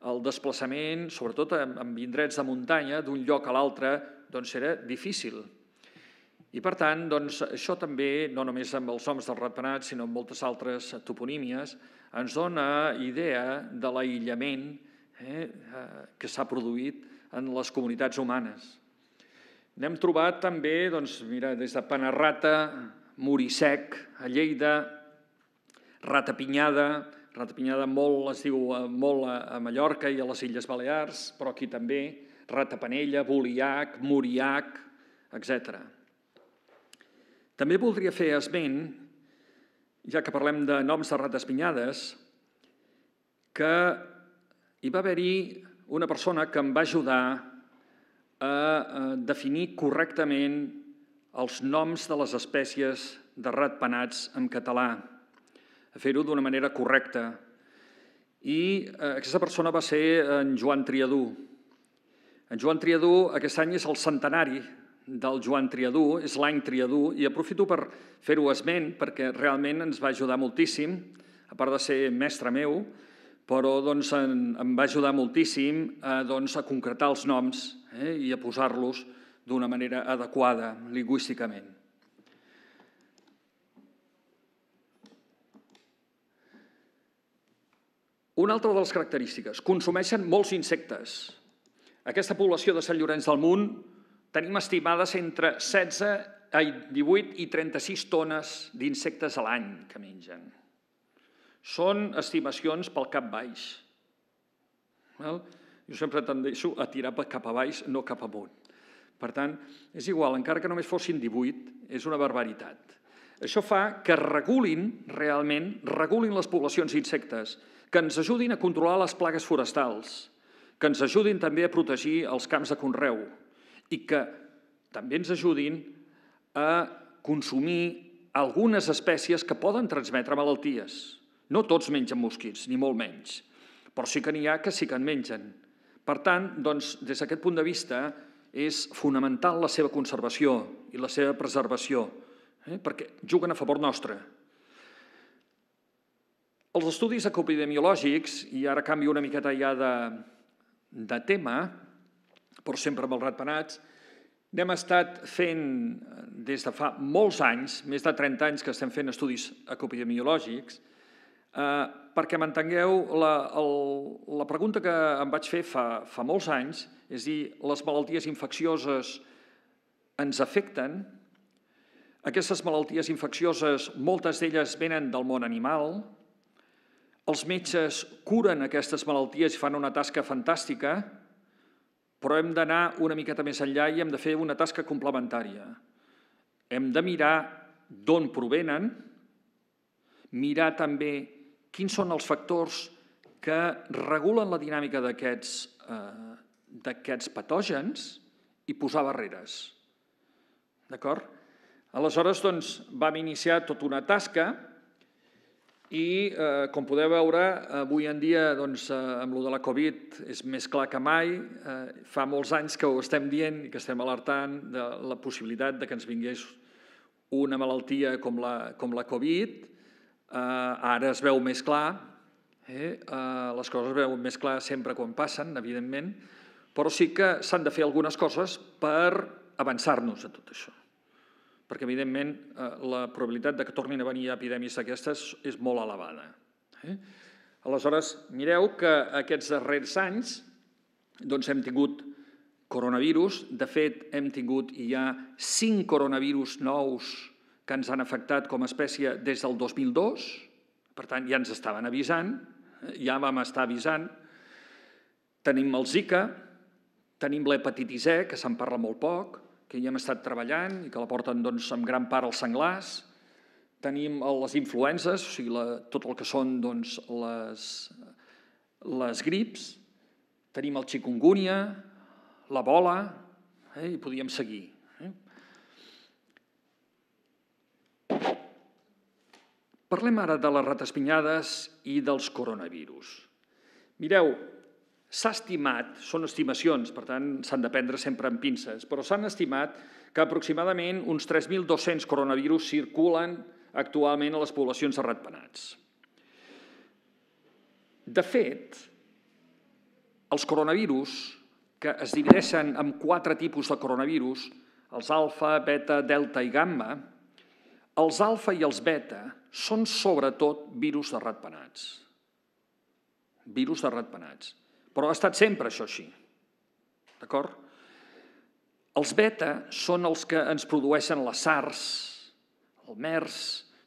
el desplaçament, sobretot en indrets de muntanya, d'un lloc a l'altre, doncs era difícil. I, per tant, això també, no només amb els noms del ratpenat, sinó amb moltes altres toponímies, ens dona idea de l'aïllament que s'ha produït en les comunitats humanes. N'hem trobat també, doncs, mira, des de Panarrata, Morisec, a Lleida, Ratapinyada, Ratapinyada molt es diu molt a Mallorca i a les Illes Balears, però aquí també, Ratapanella, Boliac, Moriac, etcètera. També voldria fer esment, ja que parlem de noms de rataspinyades, que hi va haver-hi una persona que em va ajudar a definir correctament els noms de les espècies de ratpenats en català, a fer-ho d'una manera correcta. I aquesta persona va ser en Joan Triadú. En Joan Triadú, aquest any és el centenari del Joan Triadú, és l'any Triadú, i aprofito per fer-ho esment perquè realment ens va ajudar moltíssim, a part de ser mestre meu, però em va ajudar moltíssim a concretar els noms i a posar-los d'una manera adequada lingüísticament. Una altra de les característiques, consumeixen molts insectes. Aquesta població de Sant Llorenç del Munt tenim estimades entre divuit i trenta-sis tones d'insectes a l'any que mengen. Són estimacions pel cap baix. Jo sempre tendeixo a tirar cap a baix, no cap amunt. Per tant, és igual, encara que només fossin divuit, és una barbaritat. Això fa que regulin, realment, regulin les poblacions d'insectes, que ens ajudin a controlar les plagues forestals, que ens ajudin també a protegir els camps de conreu i que també ens ajudin a consumir algunes espècies que poden transmetre malalties. No tots mengen mosquits, ni molt menys, però sí que n'hi ha que sí que en mengen. Per tant, doncs, des d'aquest punt de vista, és fonamental la seva conservació i la seva preservació. perquè juguen a favor nostre. Els estudis epidemiològics, i ara canvio una miqueta ja de tema, però sempre amb els ratpenats, n'hem estat fent des de fa molts anys, més de trenta anys que estem fent estudis epidemiològics, perquè m'entengueu, la pregunta que em vaig fer fa molts anys, és a dir, les malalties infeccioses ens afecten. Aquestes malalties infeccioses, moltes d'elles venen del món animal. Els metges curen aquestes malalties i fan una tasca fantàstica, però hem d'anar una miqueta més enllà i hem de fer una tasca complementària. Hem de mirar d'on provenen, mirar també quins són els factors que regulen la dinàmica d'aquests patògens i posar barreres. D'acord? Aleshores, doncs, vam iniciar tota una tasca. I, com podeu veure, avui en dia, amb el de la Covid, és més clar que mai. Fa molts anys que ho estem dient i que estem alertant de la possibilitat que ens vingués una malaltia com la Covid. Ara es veu més clar. Les coses es veuen més clar sempre quan passen, evidentment, però sí que s'han de fer algunes coses per avançar-nos en tot això, perquè, evidentment, la probabilitat que tornin a venir epidèmies d'aquestes és molt elevada. Aleshores, mireu que aquests darrers anys hem tingut coronavirus. De fet, hem tingut ja cinc coronavirus nous que ens han afectat com a espècie des del dos mil dos. Per tant, ja ens estaven avisant, ja vam estar avisant. Tenim el Zika, tenim l'hepatitis E, que se'n parla molt poc, que hi hem estat treballant i que la porten en gran part als senglars. Tenim les influences, o sigui, tot el que són les grips. Tenim el chikungunya, la bola, i podíem seguir. Parlem ara de les rataspinyades i dels coronavirus. Mireu, s'ha estimat, són estimacions, per tant s'han de prendre sempre amb pinces, però s'han estimat que aproximadament uns tres mil dos-cents coronavirus circulen actualment a les poblacions de ratpenats. De fet, els coronavirus, que es divideixen en quatre tipus de coronavirus, els alfa, beta, delta i gamma, els alfa i els beta són sobretot virus de ratpenats. Virus de ratpenats. Però ha estat sempre això així. D'acord? Els beta són els que ens produeixen la SARS, el MERS,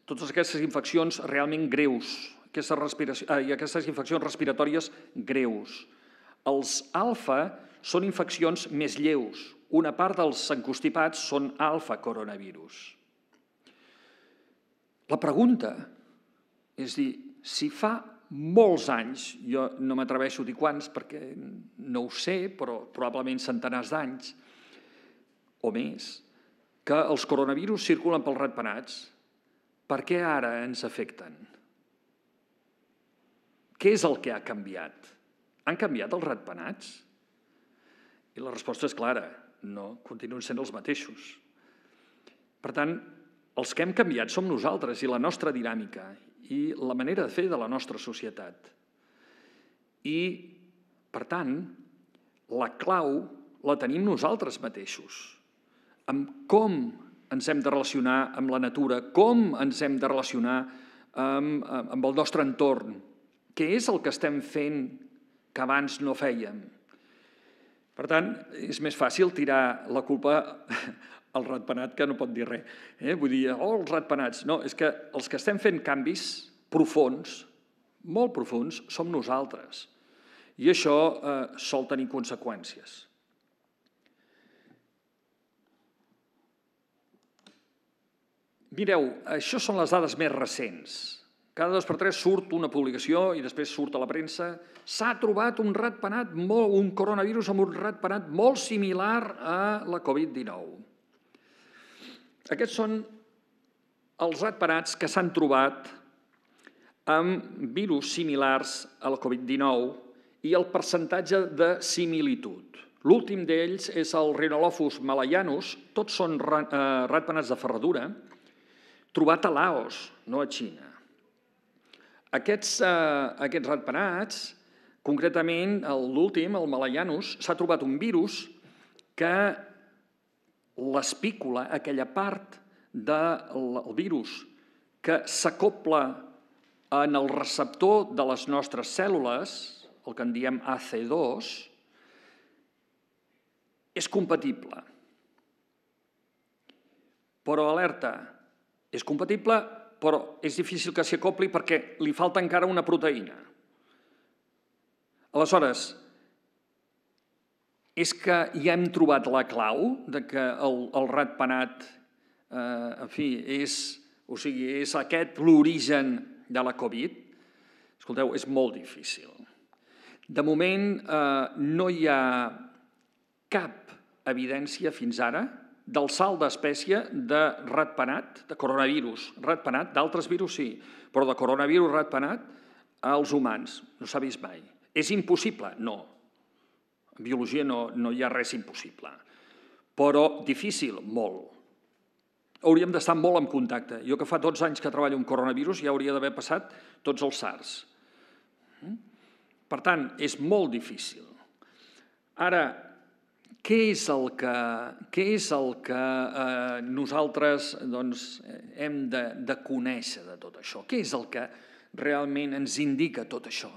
totes aquestes infeccions realment greus, aquestes infeccions respiratòries greus. Els alfa són infeccions més lleus. Una part dels encostipats són alfa coronavirus. La pregunta és dir, si fa molts anys, jo no m'atreveixo a dir quants perquè no ho sé, però probablement centenars d'anys o més, que els coronavirus circulen pels ratpenats, per què ara ens afecten? Què és el que ha canviat? Han canviat els ratpenats? I la resposta és clara, no, continuen sent els mateixos. Per tant, els que hem canviat som nosaltres i la nostra dinàmica i la manera de fer de la nostra societat. I, per tant, la clau la tenim nosaltres mateixos, amb com ens hem de relacionar amb la natura, com ens hem de relacionar amb el nostre entorn, què és el que estem fent que abans no fèiem. Per tant, és més fàcil tirar la culpa al ratpenat que no pot dir res. Vull dir, oh, els ratpenats. No, és que els que estem fent canvis profunds, molt profunds, som nosaltres. I això sol tenir conseqüències. Mireu, això són les dades més recents. Cada dos per tres surt una publicació i després surt a la premsa. S'ha trobat un ratpenat, un coronavirus amb un ratpenat molt similar a la Covid dinou. Aquests són els ratpenats que s'han trobat amb virus similars a la Covid dinou i el percentatge de similitud. L'últim d'ells és el Rhinolophus malayanus, tots són ratpenats de ferradura, trobat a Laos, no a Xina. Aquests ratpenats, concretament l'últim, el Malayanus, s'ha trobat un virus que l'espícula, aquella part del virus que s'acobla en el receptor de les nostres cèl·lules, el que en diem A C dos, és compatible. Però, alerta, és compatible, però és difícil que s'hi acopli perquè li falta encara una proteïna. Aleshores, és que ja hem trobat la clau de que el ratpenat, en fi, és aquest l'origen de la Covid? Escolteu, és molt difícil. De moment no hi ha cap evidència fins ara del salt d'espècie de ratpenat, de coronavirus ratpenat, d'altres virus sí, però de coronavirus ratpenat als humans. No s'ha vist mai. És impossible? No. En biologia no hi ha res impossible. Però difícil? Molt. Hauríem d'estar molt en contacte. Jo que fa dotze anys que treballo amb coronavirus ja hauria d'haver passat tots els SARS. Per tant, és molt difícil. Ara, què és el que nosaltres hem de conèixer de tot això? Què és el que realment ens indica tot això?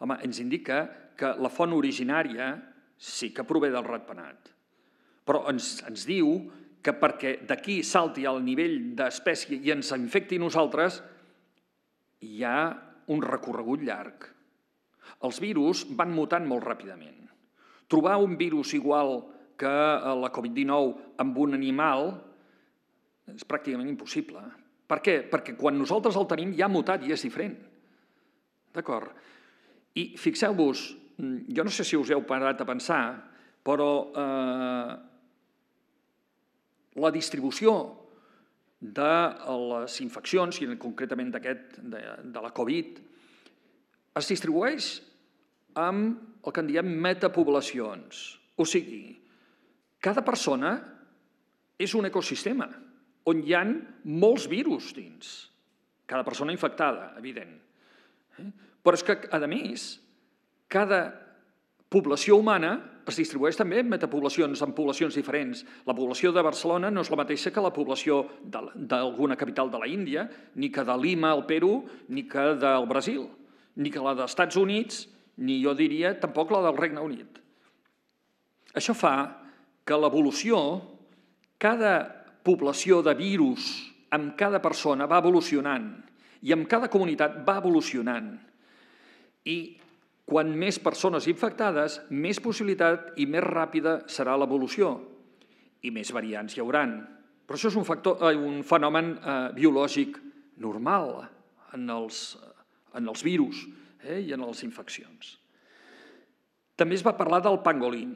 Home, ens indica que la font originària sí que prové del ratpenat, però ens diu que perquè d'aquí salti al nivell d'espècie i ens infecti nosaltres, hi ha un recorregut llarg. Els virus van mutant molt ràpidament. Trobar un virus igual que la Covid dinou amb un animal és pràcticament impossible. Per què? Perquè quan nosaltres el tenim ja ha mutat i és diferent. D'acord? I fixeu-vos, jo no sé si us heu parat a pensar, però la distribució de les infeccions, i concretament de la Covid, es distribueix amb el que en diem metapoblacions. O sigui, cada persona és un ecosistema on hi ha molts virus dins. Cada persona infectada, evident. Però és que, a més, cada població humana es distribueix també en metapoblacions, en poblacions diferents. La població de Barcelona no és la mateixa que la població d'alguna capital de l'Índia, ni que de Lima, al Perú, ni que del Brasil, ni que la dels Estats Units, ni jo diria tampoc la del Regne Unit. Això fa que l'evolució, cada població de virus amb cada persona va evolucionant i amb cada comunitat va evolucionant. I quan més persones infectades, més possibilitat i més ràpida serà l'evolució i més variants hi hauran. Però això és un fenomen biològic normal en els virus i en les infeccions. També es va parlar del pangolín.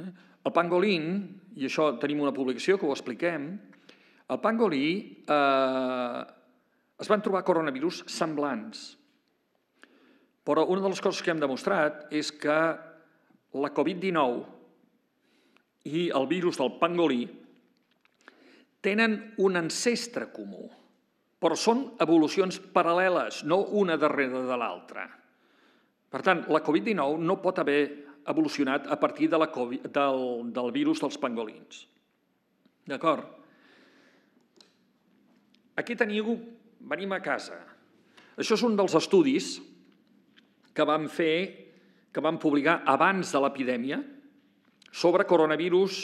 El pangolín, i això tenim una publicació que ho expliquem, el pangolí es van trobar coronavirus semblants. Però una de les coses que hem demostrat és que la Covid dinou i el virus del pangolí tenen un ancestre comú, però són evolucions paral·leles, no una darrere de l'altra. Per tant, la Covid dinou no pot haver evolucionat a partir del virus dels pangolins. D'acord? Aquí teniu... Venim a casa. Això és un dels estudis que vam fer, que vam publicar abans de l'epidèmia, sobre coronavirus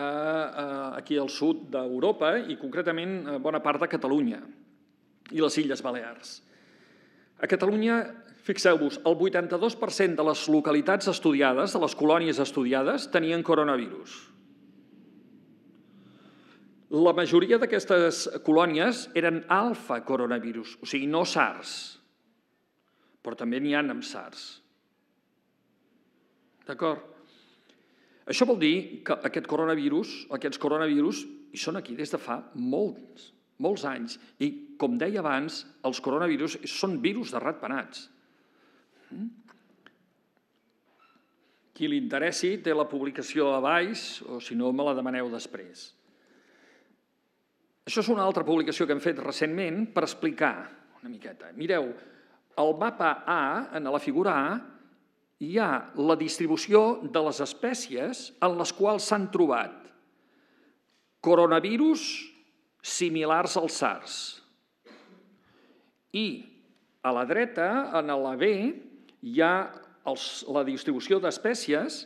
aquí al sud d'Europa i concretament bona part de Catalunya i les Illes Balears. A Catalunya, fixeu-vos, el vuitanta-dos per cent de les localitats estudiades, de les colònies estudiades, tenien coronavirus. La majoria d'aquestes colònies eren alfa-coronavirus, o sigui, no SARS, però també n'hi ha amb SARS. D'acord? Això vol dir que aquests coronavirus hi són aquí des de fa molts, molts anys. I, com deia abans, els coronavirus són virus de ratpenats. Qui li interessi té la publicació a baix, o si no me la demaneu després. Això és una altra publicació que hem fet recentment per explicar una miqueta. Mireu, al mapa A, en la figura A, hi ha la distribució de les espècies en les quals s'han trobat coronavirus similars al SARS. I a la dreta, en la B, hi ha els, la distribució d'espècies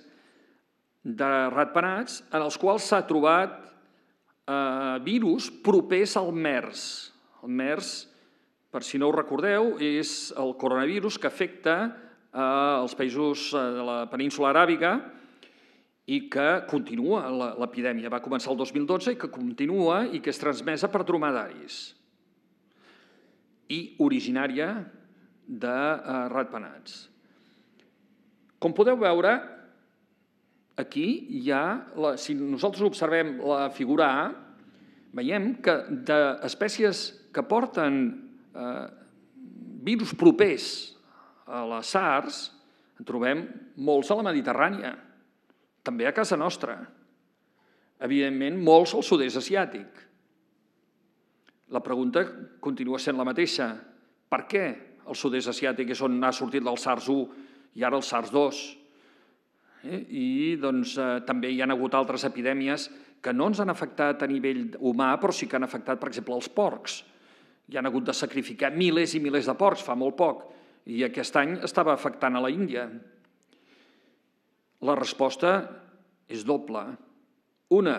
de ratpenats en els quals s'ha trobat eh, virus propers al MERS. El MERS, per si no ho recordeu, és el coronavirus que afecta eh, els països de la península aràbiga i que continua l'epidèmia. Va començar el dos mil dotze i que continua i que és transmesa per dromedaris i originària de eh, ratpenats. Com podeu veure, aquí hi ha, la, si nosaltres observem la figura A, veiem que d'espècies que porten eh, virus propers a la SARS, en trobem molts a la Mediterrània, també a casa nostra. Evidentment, molts al sud-est asiàtic. La pregunta continua sent la mateixa. Per què el sud-est asiàtic és on ha sortit el SARS u i ara el SARS dos. I doncs, també hi ha hagut altres epidèmies que no ens han afectat a nivell humà, però sí que han afectat, per exemple, els porcs. Hi han hagut de sacrificar milers i milers de porcs fa molt poc, i aquest any estava afectant a la Índia. La resposta és doble. Una,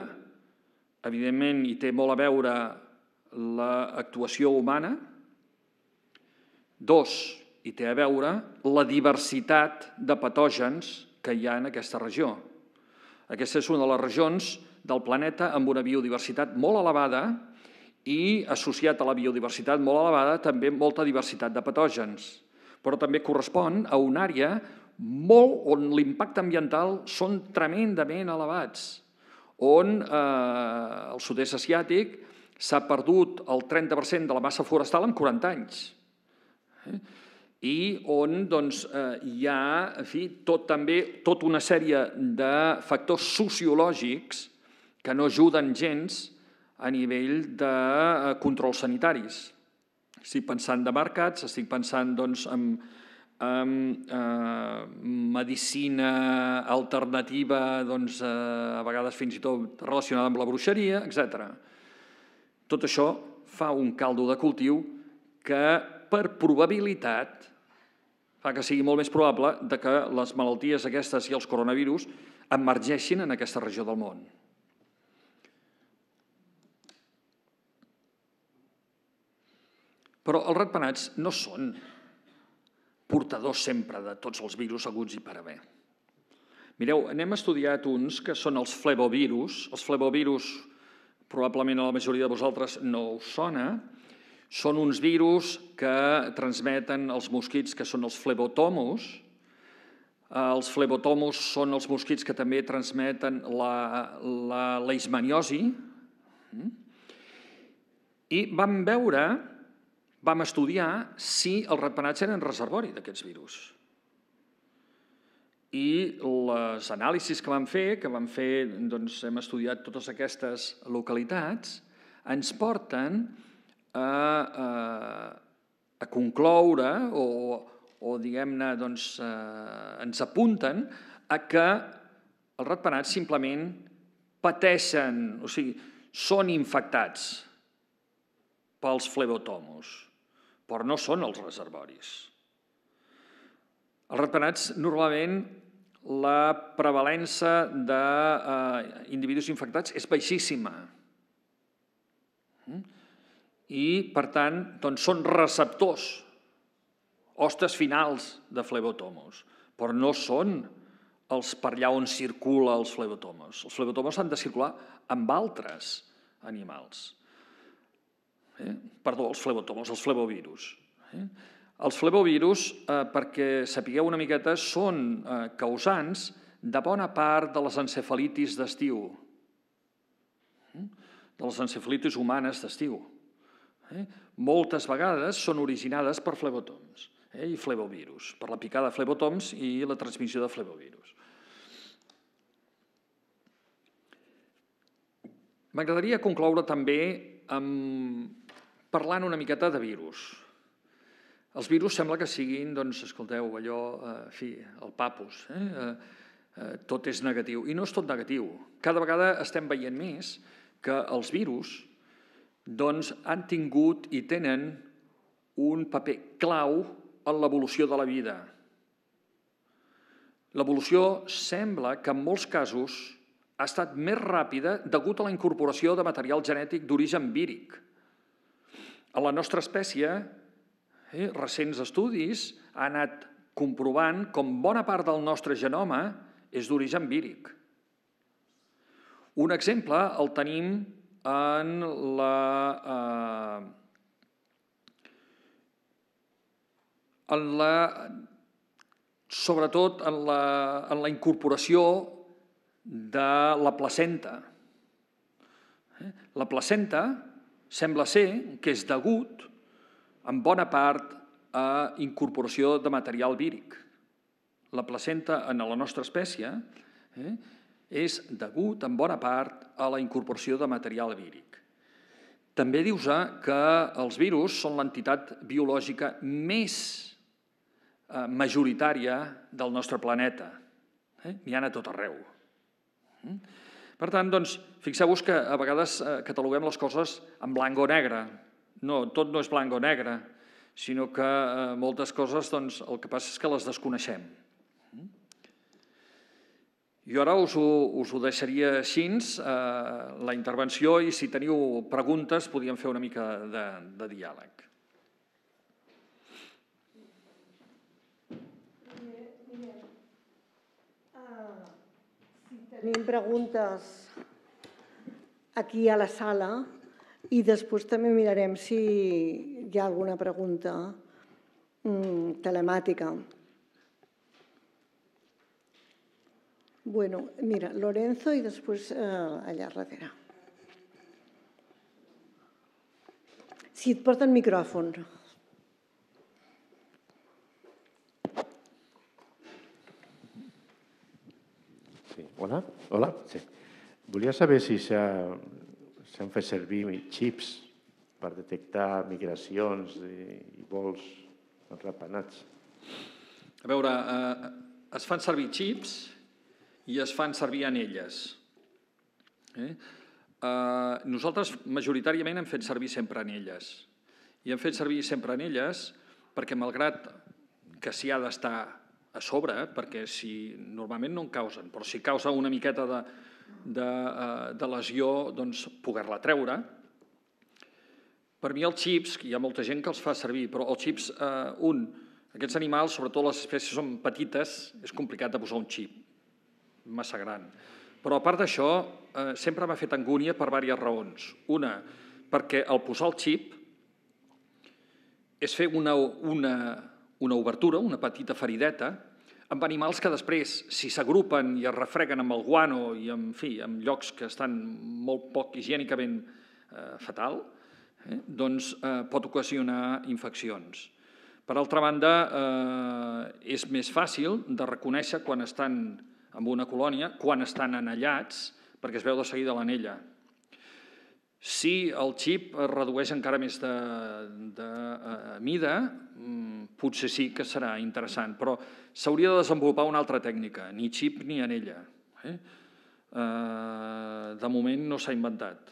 evidentment, hi té molt a veure l'actuació humana. Dos, i té a veure la diversitat de patògens que hi ha en aquesta regió. Aquesta és una de les regions del planeta amb una biodiversitat molt elevada i, associat a la biodiversitat molt elevada, també molta diversitat de patògens. Però també correspon a una àrea molt on l'impacte ambiental són tremendament elevats, on eh, el sud-est asiàtic s'ha perdut el trenta per cent de la massa forestal en quaranta anys. Eh? I on doncs, hi ha en fi, tot, també tota una sèrie de factors sociològics que no ajuden gens a nivell de controls sanitaris. Estic pensant de mercats, estic pensant doncs, en, en eh, medicina alternativa, doncs, eh, a vegades fins i tot relacionada amb la bruixeria, etcètera. Tot això fa un caldo de cultiu que, per probabilitat, fa que sigui molt més probable que les malalties aquestes i els coronavirus emergeixin en aquesta regió del món. Però els ratpenats no són portadors sempre de tots els virus aguts i per haver. Mireu, n'hem estudiat uns que són els flebovirus. Els flebovirus, probablement a la majoria de vosaltres no us sona. Són uns virus que transmeten els mosquits, que són els flebotomus. Els flebotomus són els mosquits que també transmeten la, la leishmaniosi. I vam veure, vam estudiar si els ratpenats eren reservori d'aquests virus. I les anàlisis que vam fer, que vam fer, doncs hem estudiat totes aquestes localitats, ens porten A, a, a concloure o, o diguem-ne, doncs, eh, ens apunten a que els ratpenats simplement pateixen, o sigui, són infectats pels flebotomus, però no són els reservoris. Els ratpenats, normalment, la prevalença d'individus eh, infectats és baixíssima. Mm? I, per tant, doncs són receptors, hostes finals de flebotomus, però no són els per allà on circula els flebotomus. Els flebotomus han de circular amb altres animals. Eh? Perdó, els flebotomus, els flebovirus. Eh? Els flebovirus, eh, perquè sapigueu una miqueta, són eh, causants de bona part de les encefalitis d'estiu, eh? de les encefalitis humanes d'estiu. Eh? Moltes vegades són originades per flebotoms eh? i flebovirus, per la picada de flebotoms i la transmissió de flebovirus. M'agradaria concloure també parlant una miqueta de virus. Els virus sembla que siguin, doncs, escolteu, allò, en fi, el papus, tot és negatiu. I no és tot negatiu. Cada vegada estem veient més que els virus, doncs, han tingut i tenen un paper clau en l'evolució de la vida. L'evolució sembla que en molts casos ha estat més ràpida degut a la incorporació de material genètic d'origen víric. A la nostra espècie, recents estudis han anat comprovant com bona part del nostre genoma és d'origen víric. Un exemple el tenim en la en la sobretot en la en la incorporació de la placenta. La placenta sembla ser que és degut en bona part a incorporació de material víric. La placenta en la nostra espècie és degut en bona part a la incorporació de material víric. També dius que els virus són l'entitat biològica més majoritària del nostre planeta. N'hi ha a tot arreu. Per tant, fixeu-vos que a vegades cataloguem les coses en blanc o negre. No, tot no és blanc o negre, sinó que moltes coses el que passa és que les desconeixem. Jo ara us ho deixaria així, la intervenció, i si teniu preguntes podíem fer una mica de diàleg. Si tenim preguntes aquí a la sala, i després també mirarem si hi ha alguna pregunta telemàtica. Bueno, mira, Lorenzo i després allà darrere. Si et porten micròfon. Hola, hola. Volia saber si s'ha... s'han fet servir xips per detectar migracions i vols enrapenats. A veure, es fan servir xips i es fan servir anelles. Nosaltres majoritàriament hem fet servir sempre anelles. I hem fet servir sempre anelles perquè, malgrat que s'hi ha d'estar a sobre, perquè normalment no en causen, però si causa una miqueta de... de lesió, doncs, poder-la treure. Per mi els xips, hi ha molta gent que els fa servir, però els xips, un, aquests animals, sobretot les espècies són petites, és complicat de posar un xip, massa gran. Però a part d'això, sempre m'ha fet angúnia per diverses raons. Una, perquè al posar el xip és fer una obertura, una petita ferideta, amb animals que després, si s'agrupen i es refreguen amb el guano i amb llocs que estan molt poc higiènicament fatal, doncs pot ocasionar infeccions. Per altra banda, és més fàcil de reconèixer quan estan en una colònia, quan estan anellats, perquè es veu de seguida l'anella. Si el xip es redueix encara més de mida, potser sí que serà interessant, però s'hauria de desenvolupar una altra tècnica, ni xip ni anella. De moment no s'ha inventat.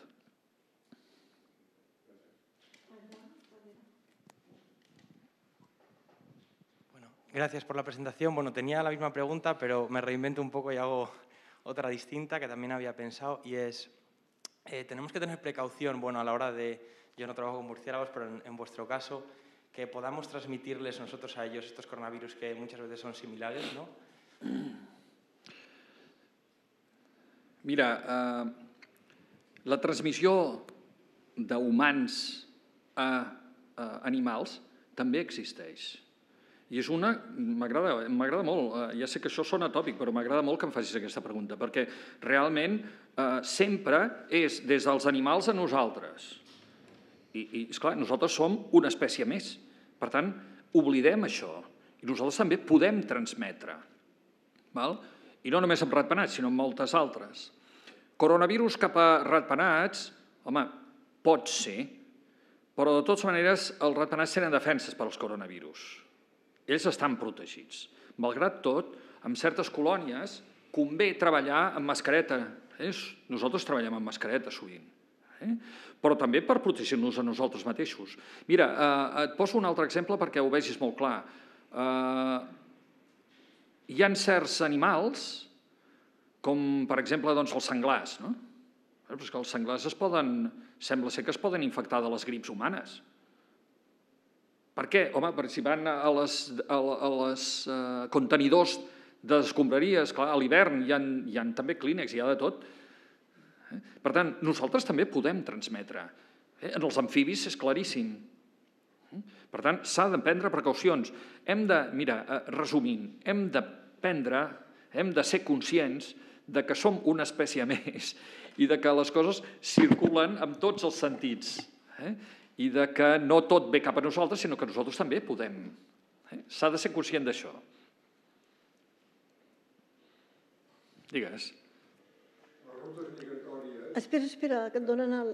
Gracias por la presentación. Bueno, tenía la misma pregunta, pero me reinvento un poco y hago otra distinta que también había pensado, y es... Eh, tenemos que tener precaución, bueno, a la hora de, yo no trabajo con murciélagos, pero en, en vuestro caso, que podamos transmitirles nosotros a ellos estos coronavirus que muchas veces son similares, ¿no? Mira, eh, la transmissió d'humans a, a animals també existeix. I és una... M'agrada molt, ja sé que això sona tòpic, però m'agrada molt que em facis aquesta pregunta, perquè realment sempre és des dels animals a nosaltres. I, esclar, nosaltres som una espècie més. Per tant, oblidem això. I nosaltres també podem transmetre. I no només amb ratpenats, sinó amb moltes altres. Coronavirus cap a ratpenats, home, Pot ser, però de totes maneres els ratenats tenen defenses per als coronavirus. Ells estan protegits. Malgrat tot, en certes colònies convé treballar amb mascareta. Nosaltres treballem amb mascareta sovint, però també per protegir-nos a nosaltres mateixos. Mira, et poso un altre exemple perquè ho vegis molt clar. Hi ha certs animals, com per exemple els senglars, no? Però és que els senglars es poden, sembla ser que es poden infectar de les grips humanes. Per què? Home, perquè si van a les contenidors d'escombraries, clar, a l'hivern hi ha també clínex, hi ha de tot. Per tant, nosaltres també podem transmetre. En els amfibis és claríssim. Per tant, s'ha de prendre precaucions. Hem de, mira, resumint, hem de prendre, hem de ser conscients que som una espècie més i que les coses circulen en tots els sentits i que no tot ve cap a nosaltres, sinó que nosaltres també podem. S'ha de ser conscient d'això. Digues. La ruta migratòria... Espera, espera, que et donen el...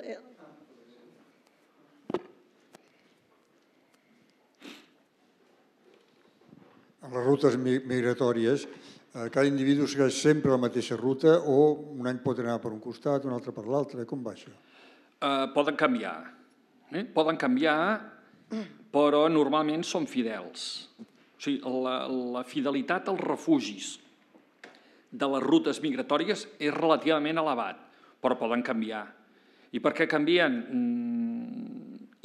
En les rutes migratòries, cada individu segueix sempre la mateixa ruta o un any pot anar per un costat, un altre per l'altre? Com va això? Poden canviar. Poden canviar, però normalment són fidels. O sigui, la fidelitat als refugis de les rutes migratòries és relativament elevat, però poden canviar. I per què canvien?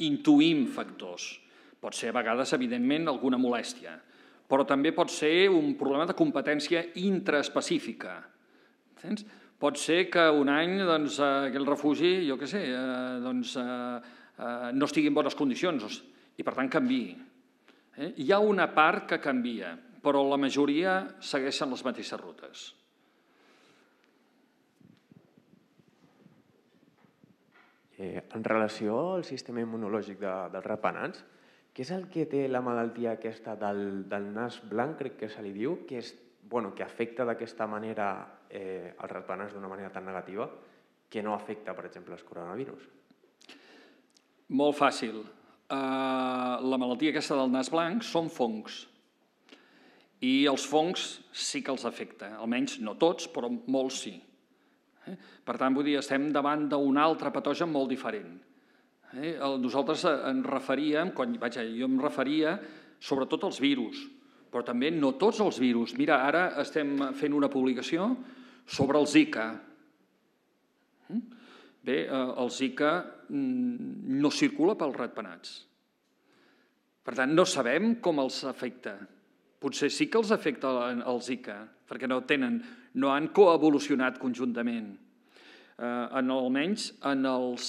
Intuïm factors. Pot ser a vegades, evidentment, alguna molèstia, però també pot ser un problema de competència intraespecífica. Pot ser que un any aquell refugi, jo què sé, no estigui en bones condicions i, per tant, canviï. Hi ha una part que canvia, però la majoria segueixen les mateixes rutes. En relació al sistema immunològic dels ratpenats, què és el que té la malaltia aquesta del nas blanc, crec que se li diu, que afecta d'aquesta manera els ratpenats d'una manera tan negativa que no afecta, per exemple, els coronavirus? Molt fàcil. La malaltia aquesta del nas blanc són fongs. I els fongs sí que els afecta, almenys no tots, però molts sí. Per tant, vull dir, estem davant d'un altre patogen molt diferent. Nosaltres ens referíem, quan jo em referia, sobretot als virus, però també no tots els virus. Mira, ara estem fent una publicació sobre el Zika. Bé, el Zika no circula pels ratpenats. Per tant, no sabem com els afecta. Potser sí que els afecta el Zika, perquè no han coevolucionat conjuntament. Almenys en els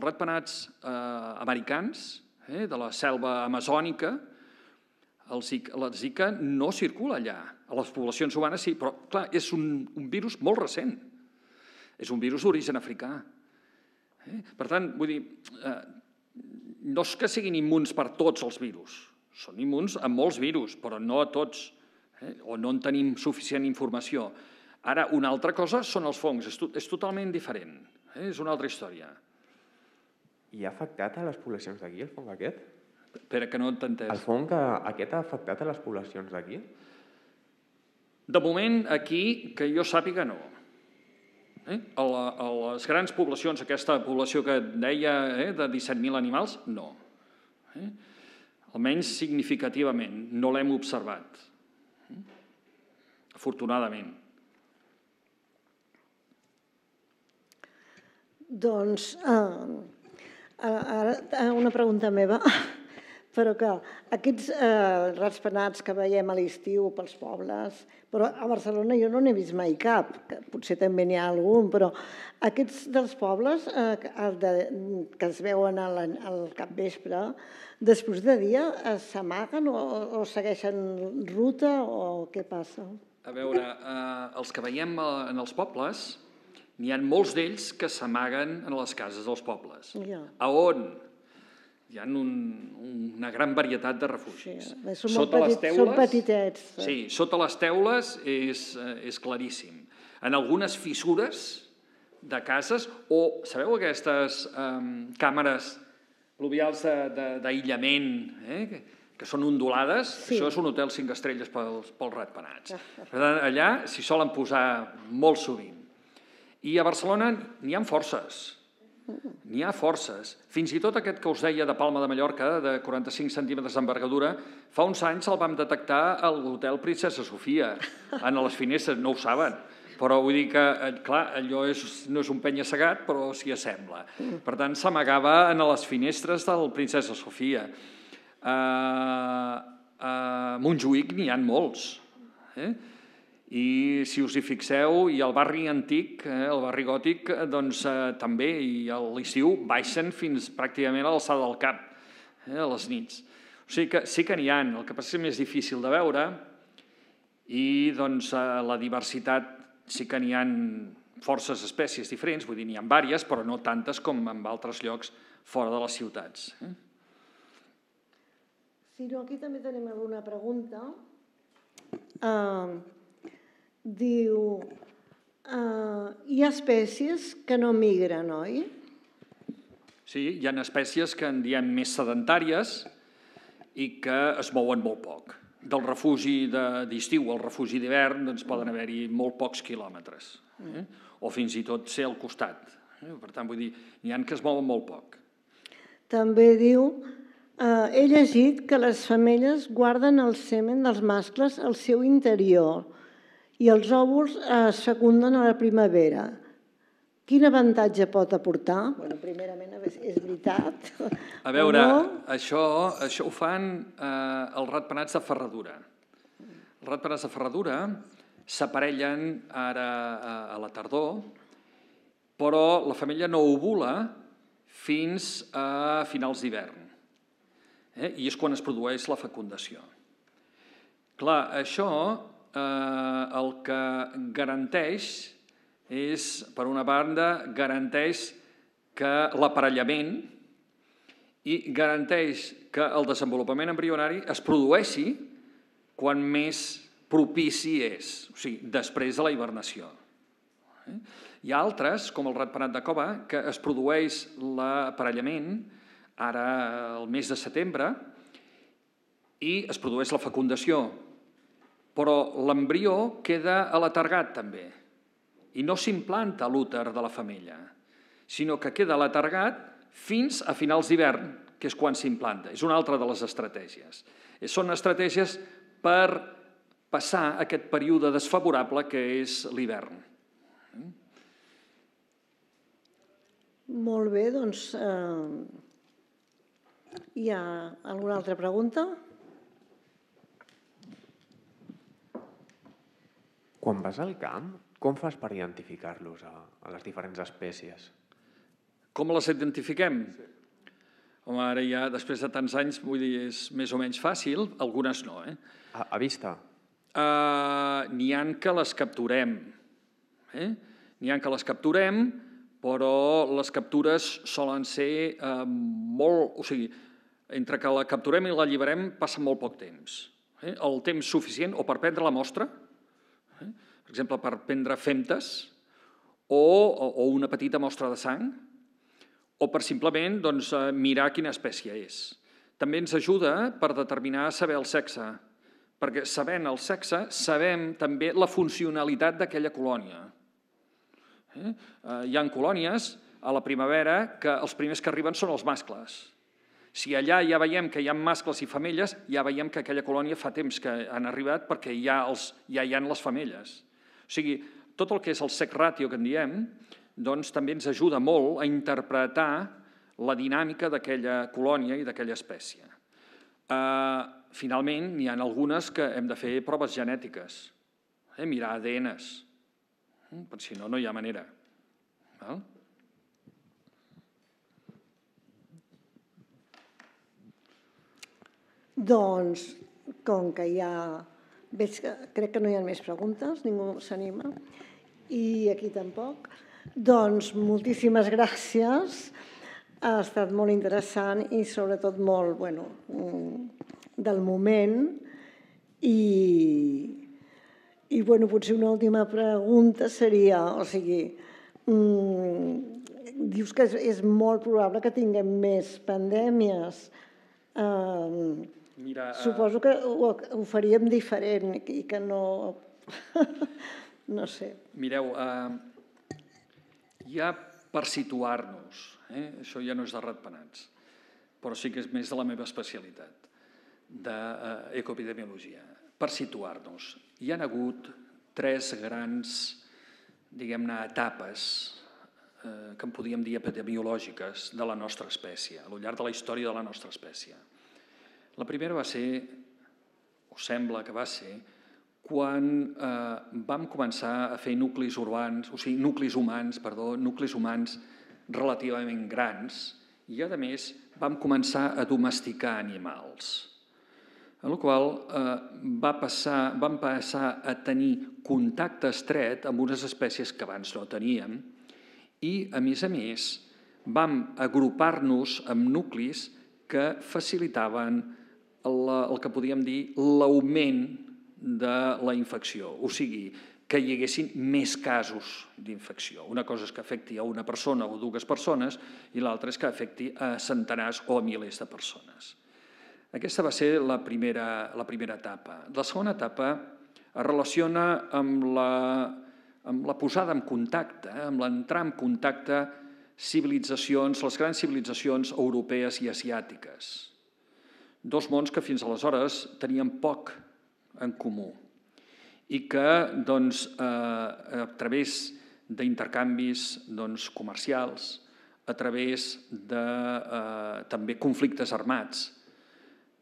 ratpenats americans de la selva amazònica, la Zika no circula allà. A les poblacions humanes sí, però clar, és un virus molt recent. És un virus d'origen africà. Per tant, vull dir, no és que siguin immuns per tots els virus. Són immuns a molts virus, però no a tots, o no en tenim suficient informació. Ara, una altra cosa són els fongs, és totalment diferent, és una altra història. I ha afectat a les poblacions d'aquí, el fong aquest? Espera, que no t'entès. El fong aquest ha afectat a les poblacions d'aquí? De moment, aquí, que jo sàpiga, no. A les grans poblacions, aquesta població que deia de disset mil animals, no. Almenys significativament, no l'hem observat, afortunadament. Doncs, ara una pregunta meva, però que aquests ratpenats que veiem a l'estiu pels pobles, però a Barcelona jo no n'he vist mai cap, potser també n'hi ha algun, però aquests dels pobles que es veuen al capvespre, després de dia s'amaguen o segueixen ruta o què passa? A veure, els que veiem en els pobles... N'hi ha molts d'ells que s'amaguen a les cases dels pobles. A on? Hi ha una gran varietat de refugis. Són petitets. Sí, sota les teules és claríssim. En algunes fissures de cases o, sabeu, aquestes càmeres pluvials d'aïllament que són ondulades, això és un hotel cinc estrelles pels ratpenats. Per tant, allà s'hi solen posar molt sovint. I a Barcelona n'hi ha forces, n'hi ha forces. Fins i tot aquest que us deia de Palma de Mallorca, de quaranta-cinc centímetres d'envergadura, fa uns anys el vam detectar a l'hotel Princesa Sofia, en les finestres, no ho saben. Però vull dir que, clar, allò no és un penya-segat, però s'hi assembla. Per tant, s'amagava en les finestres del Princesa Sofia. A Montjuïc n'hi ha molts. I si us hi fixeu, i al barri antic, el barri gòtic, doncs també, i a l'estiu baixen fins pràcticament a l'alçada del cap, a les nits. O sigui que sí que n'hi ha, el que passa és més difícil de veure, i doncs la diversitat sí que n'hi ha forces espècies diferents, vull dir, n'hi ha diverses, però no tantes com en altres llocs fora de les ciutats. Sí, no, aquí també tenim alguna pregunta. Diu, hi ha espècies que no migren, oi? Sí, hi ha espècies que en diem més sedentàries i que es mouen molt poc. Del refugi d'estiu al refugi d'hivern poden haver-hi molt pocs quilòmetres o fins i tot ser al costat. Per tant, vull dir, n'hi ha que es mouen molt poc. També diu, he llegit que les femelles guarden el semen dels mascles al seu interior i els òvuls es fecunden a la primavera. Quin avantatge pot aportar? Bé, primerament, és veritat. A veure, això ho fan els ratpenats de ferradura. Els ratpenats de ferradura s'aparellen ara a la tardor, però la femella no ovula fins a finals d'hivern. I és quan es produeix la fecundació. Clar, això el que garanteix és, per una banda, garanteix l'aparellament i garanteix que el desenvolupament embrionari es produeixi quan més propici és, o sigui, després de la hibernació. Hi ha altres, com el ratpenat de cova, que es produeix l'aparellament ara al mes de setembre i es produeix la fecundació, però l'embrió queda aletargat també. I no s'implanta l'úter de la femella, sinó que queda aletargat fins a finals d'hivern, que és quan s'implanta. És una altra de les estratègies. Són estratègies per passar aquest període desfavorable que és l'hivern. Molt bé, doncs hi ha alguna altra pregunta? Quan vas al camp, com fas per identificar-los a les diferents espècies? Com les identifiquem? Home, ara ja, després de tants anys, vull dir, és més o menys fàcil, algunes no, eh? A vista? N'hi ha que les capturem, eh? N'hi ha que les capturem, però les captures solen ser molt... O sigui, entre que la capturem i l'alliberem passa molt poc temps. El temps suficient o per prendre la mostra, per exemple, per prendre femtes o una petita mostra de sang o per simplement mirar quina espècie és. També ens ajuda per determinar saber el sexe, perquè sabent el sexe sabem també la funcionalitat d'aquella colònia. Hi ha colònies a la primavera que els primers que arriben són els mascles. Si allà ja veiem que hi ha mascles i femelles, ja veiem que aquella colònia fa temps que han arribat perquè ja hi ha les femelles. O sigui, tot el que és el sec ratio que en diem, doncs també ens ajuda molt a interpretar la dinàmica d'aquella colònia i d'aquella espècie. Finalment, n'hi ha algunes que hem de fer proves genètiques, mirar A D Ns, perquè si no, no hi ha manera. D'acord? Doncs, com que ja veig que crec que no hi ha més preguntes, ningú s'anima, i aquí tampoc, doncs moltíssimes gràcies, ha estat molt interessant i sobretot molt, bueno, del moment, i, bueno, potser una última pregunta seria, o sigui, dius que és molt probable que tinguem més pandèmies. Suposo que ho faríem diferent i que no... No sé. Mireu, ja per situar-nos, això ja no és de ratpenats, però sí que és més de la meva especialitat, d'ecopidemiologia. Per situar-nos, hi ha hagut tres grans, diguem-ne, etapes que en podíem dir epidemiològiques de la nostra espècie, al llarg de la història de la nostra espècie. La primera va ser, o sembla que va ser, quan vam començar a fer nuclis urbans, o sigui, nuclis humans, perdó, nuclis humans relativament grans i, a més, vam començar a domesticar animals. En la qual vam passar a tenir contacte estret amb unes espècies que abans no teníem i, a més a més, vam agrupar-nos en nuclis que facilitaven el que podíem dir l'augment de la infecció, o sigui, que hi haguessin més casos d'infecció. Una cosa és que afecti a una persona o dues persones i l'altra és que afecti a centenars o a milers de persones. Aquesta va ser la primera etapa. La segona etapa es relaciona amb la posada en contacte, amb l'entrar en contacte civilitzacions, les grans civilitzacions europees i asiàtiques. Dos mons que fins aleshores tenien poc en comú i que a través d'intercanvis comercials, a través de també conflictes armats,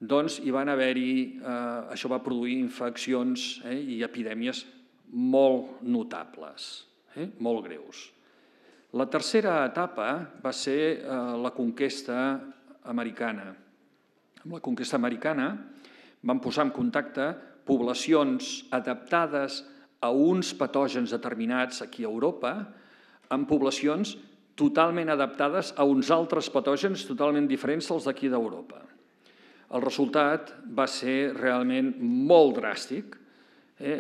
hi van haver-hi, això va produir infeccions i epidèmies molt notables, molt greus. La tercera etapa va ser la conquesta americana. Amb la conquesta americana van posar en contacte poblacions adaptades a uns patògens determinats aquí a Europa amb poblacions totalment adaptades a uns altres patògens totalment diferents dels d'aquí d'Europa. El resultat va ser realment molt dràstic,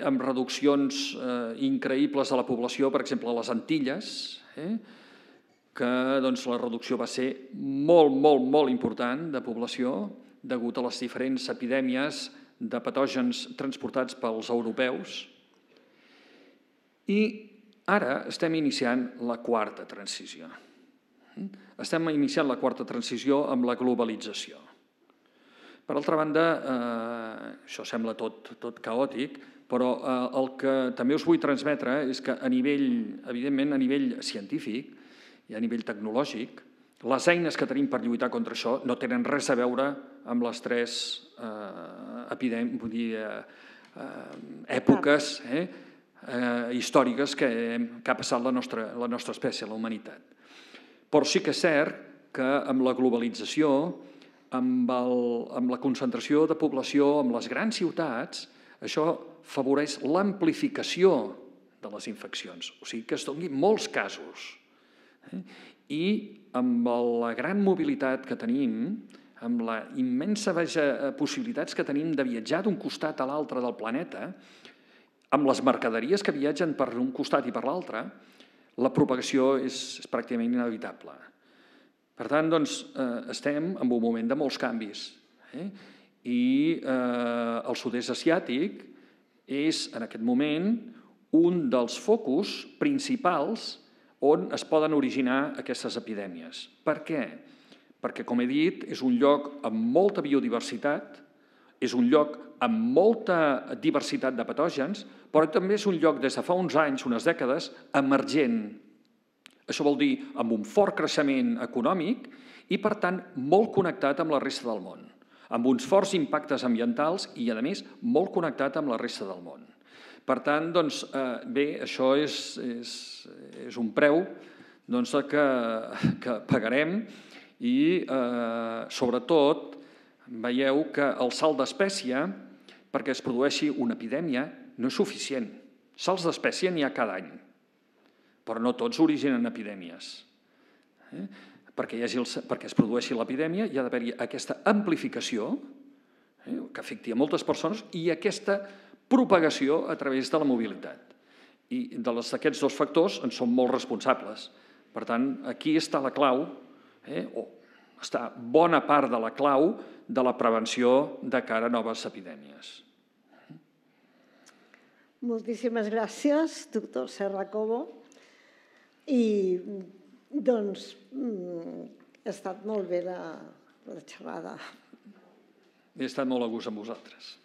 amb reduccions increïbles de la població, per exemple, a les Antilles, que la reducció va ser molt, molt, molt important de població degut a les diferents epidèmies de patògens transportats pels europeus. I ara estem iniciant la quarta transició. Estem iniciant la quarta transició amb la globalització. Per altra banda, això sembla tot caòtic, però el que també us vull transmetre és que, evidentment, a nivell científic i a nivell tecnològic, les eines que tenim per lluitar contra això no tenen res a veure amb les tres èpoques històriques que ha passat la nostra espècie, la humanitat. Però sí que és cert que amb la globalització, amb la concentració de població, amb les grans ciutats, això favoreix l'amplificació de les infeccions, o sigui que es donin molts casos. I amb la gran mobilitat que tenim, amb la immensa possibilitats que tenim de viatjar d'un costat a l'altre del planeta, amb les mercaderies que viatgen per un costat i per l'altre, la propagació és pràcticament inevitable. Per tant, estem en un moment de molts canvis. I el sud-est asiàtic és, en aquest moment, un dels focus principals on es poden originar aquestes epidèmies. Per què? Perquè, com he dit, és un lloc amb molta biodiversitat, és un lloc amb molta diversitat de patògens, però també és un lloc, des de fa uns anys, unes dècades, emergent. Això vol dir amb un fort creixement econòmic i, per tant, molt connectat amb la resta del món, amb uns forts impactes ambientals i, a més, molt connectat amb la resta del món. Per tant, bé, això és un preu que pagarem i, sobretot, veieu que el salt d'espècie, perquè es produeixi una epidèmia, no és suficient. Salts d'espècie n'hi ha cada any, però no tots originen epidèmies. Perquè es produeixi l'epidèmia hi ha d'haver-hi aquesta amplificació que afecti a moltes persones i aquesta propagació a través de la mobilitat. I d'aquests dos factors en som molt responsables. Per tant, aquí està la clau, o està bona part de la clau de la prevenció de cara a noves epidèmies. Moltíssimes gràcies, doctor Serra Cobo. I, doncs, ha estat molt bé la xerrada. He estat molt a gust amb vosaltres.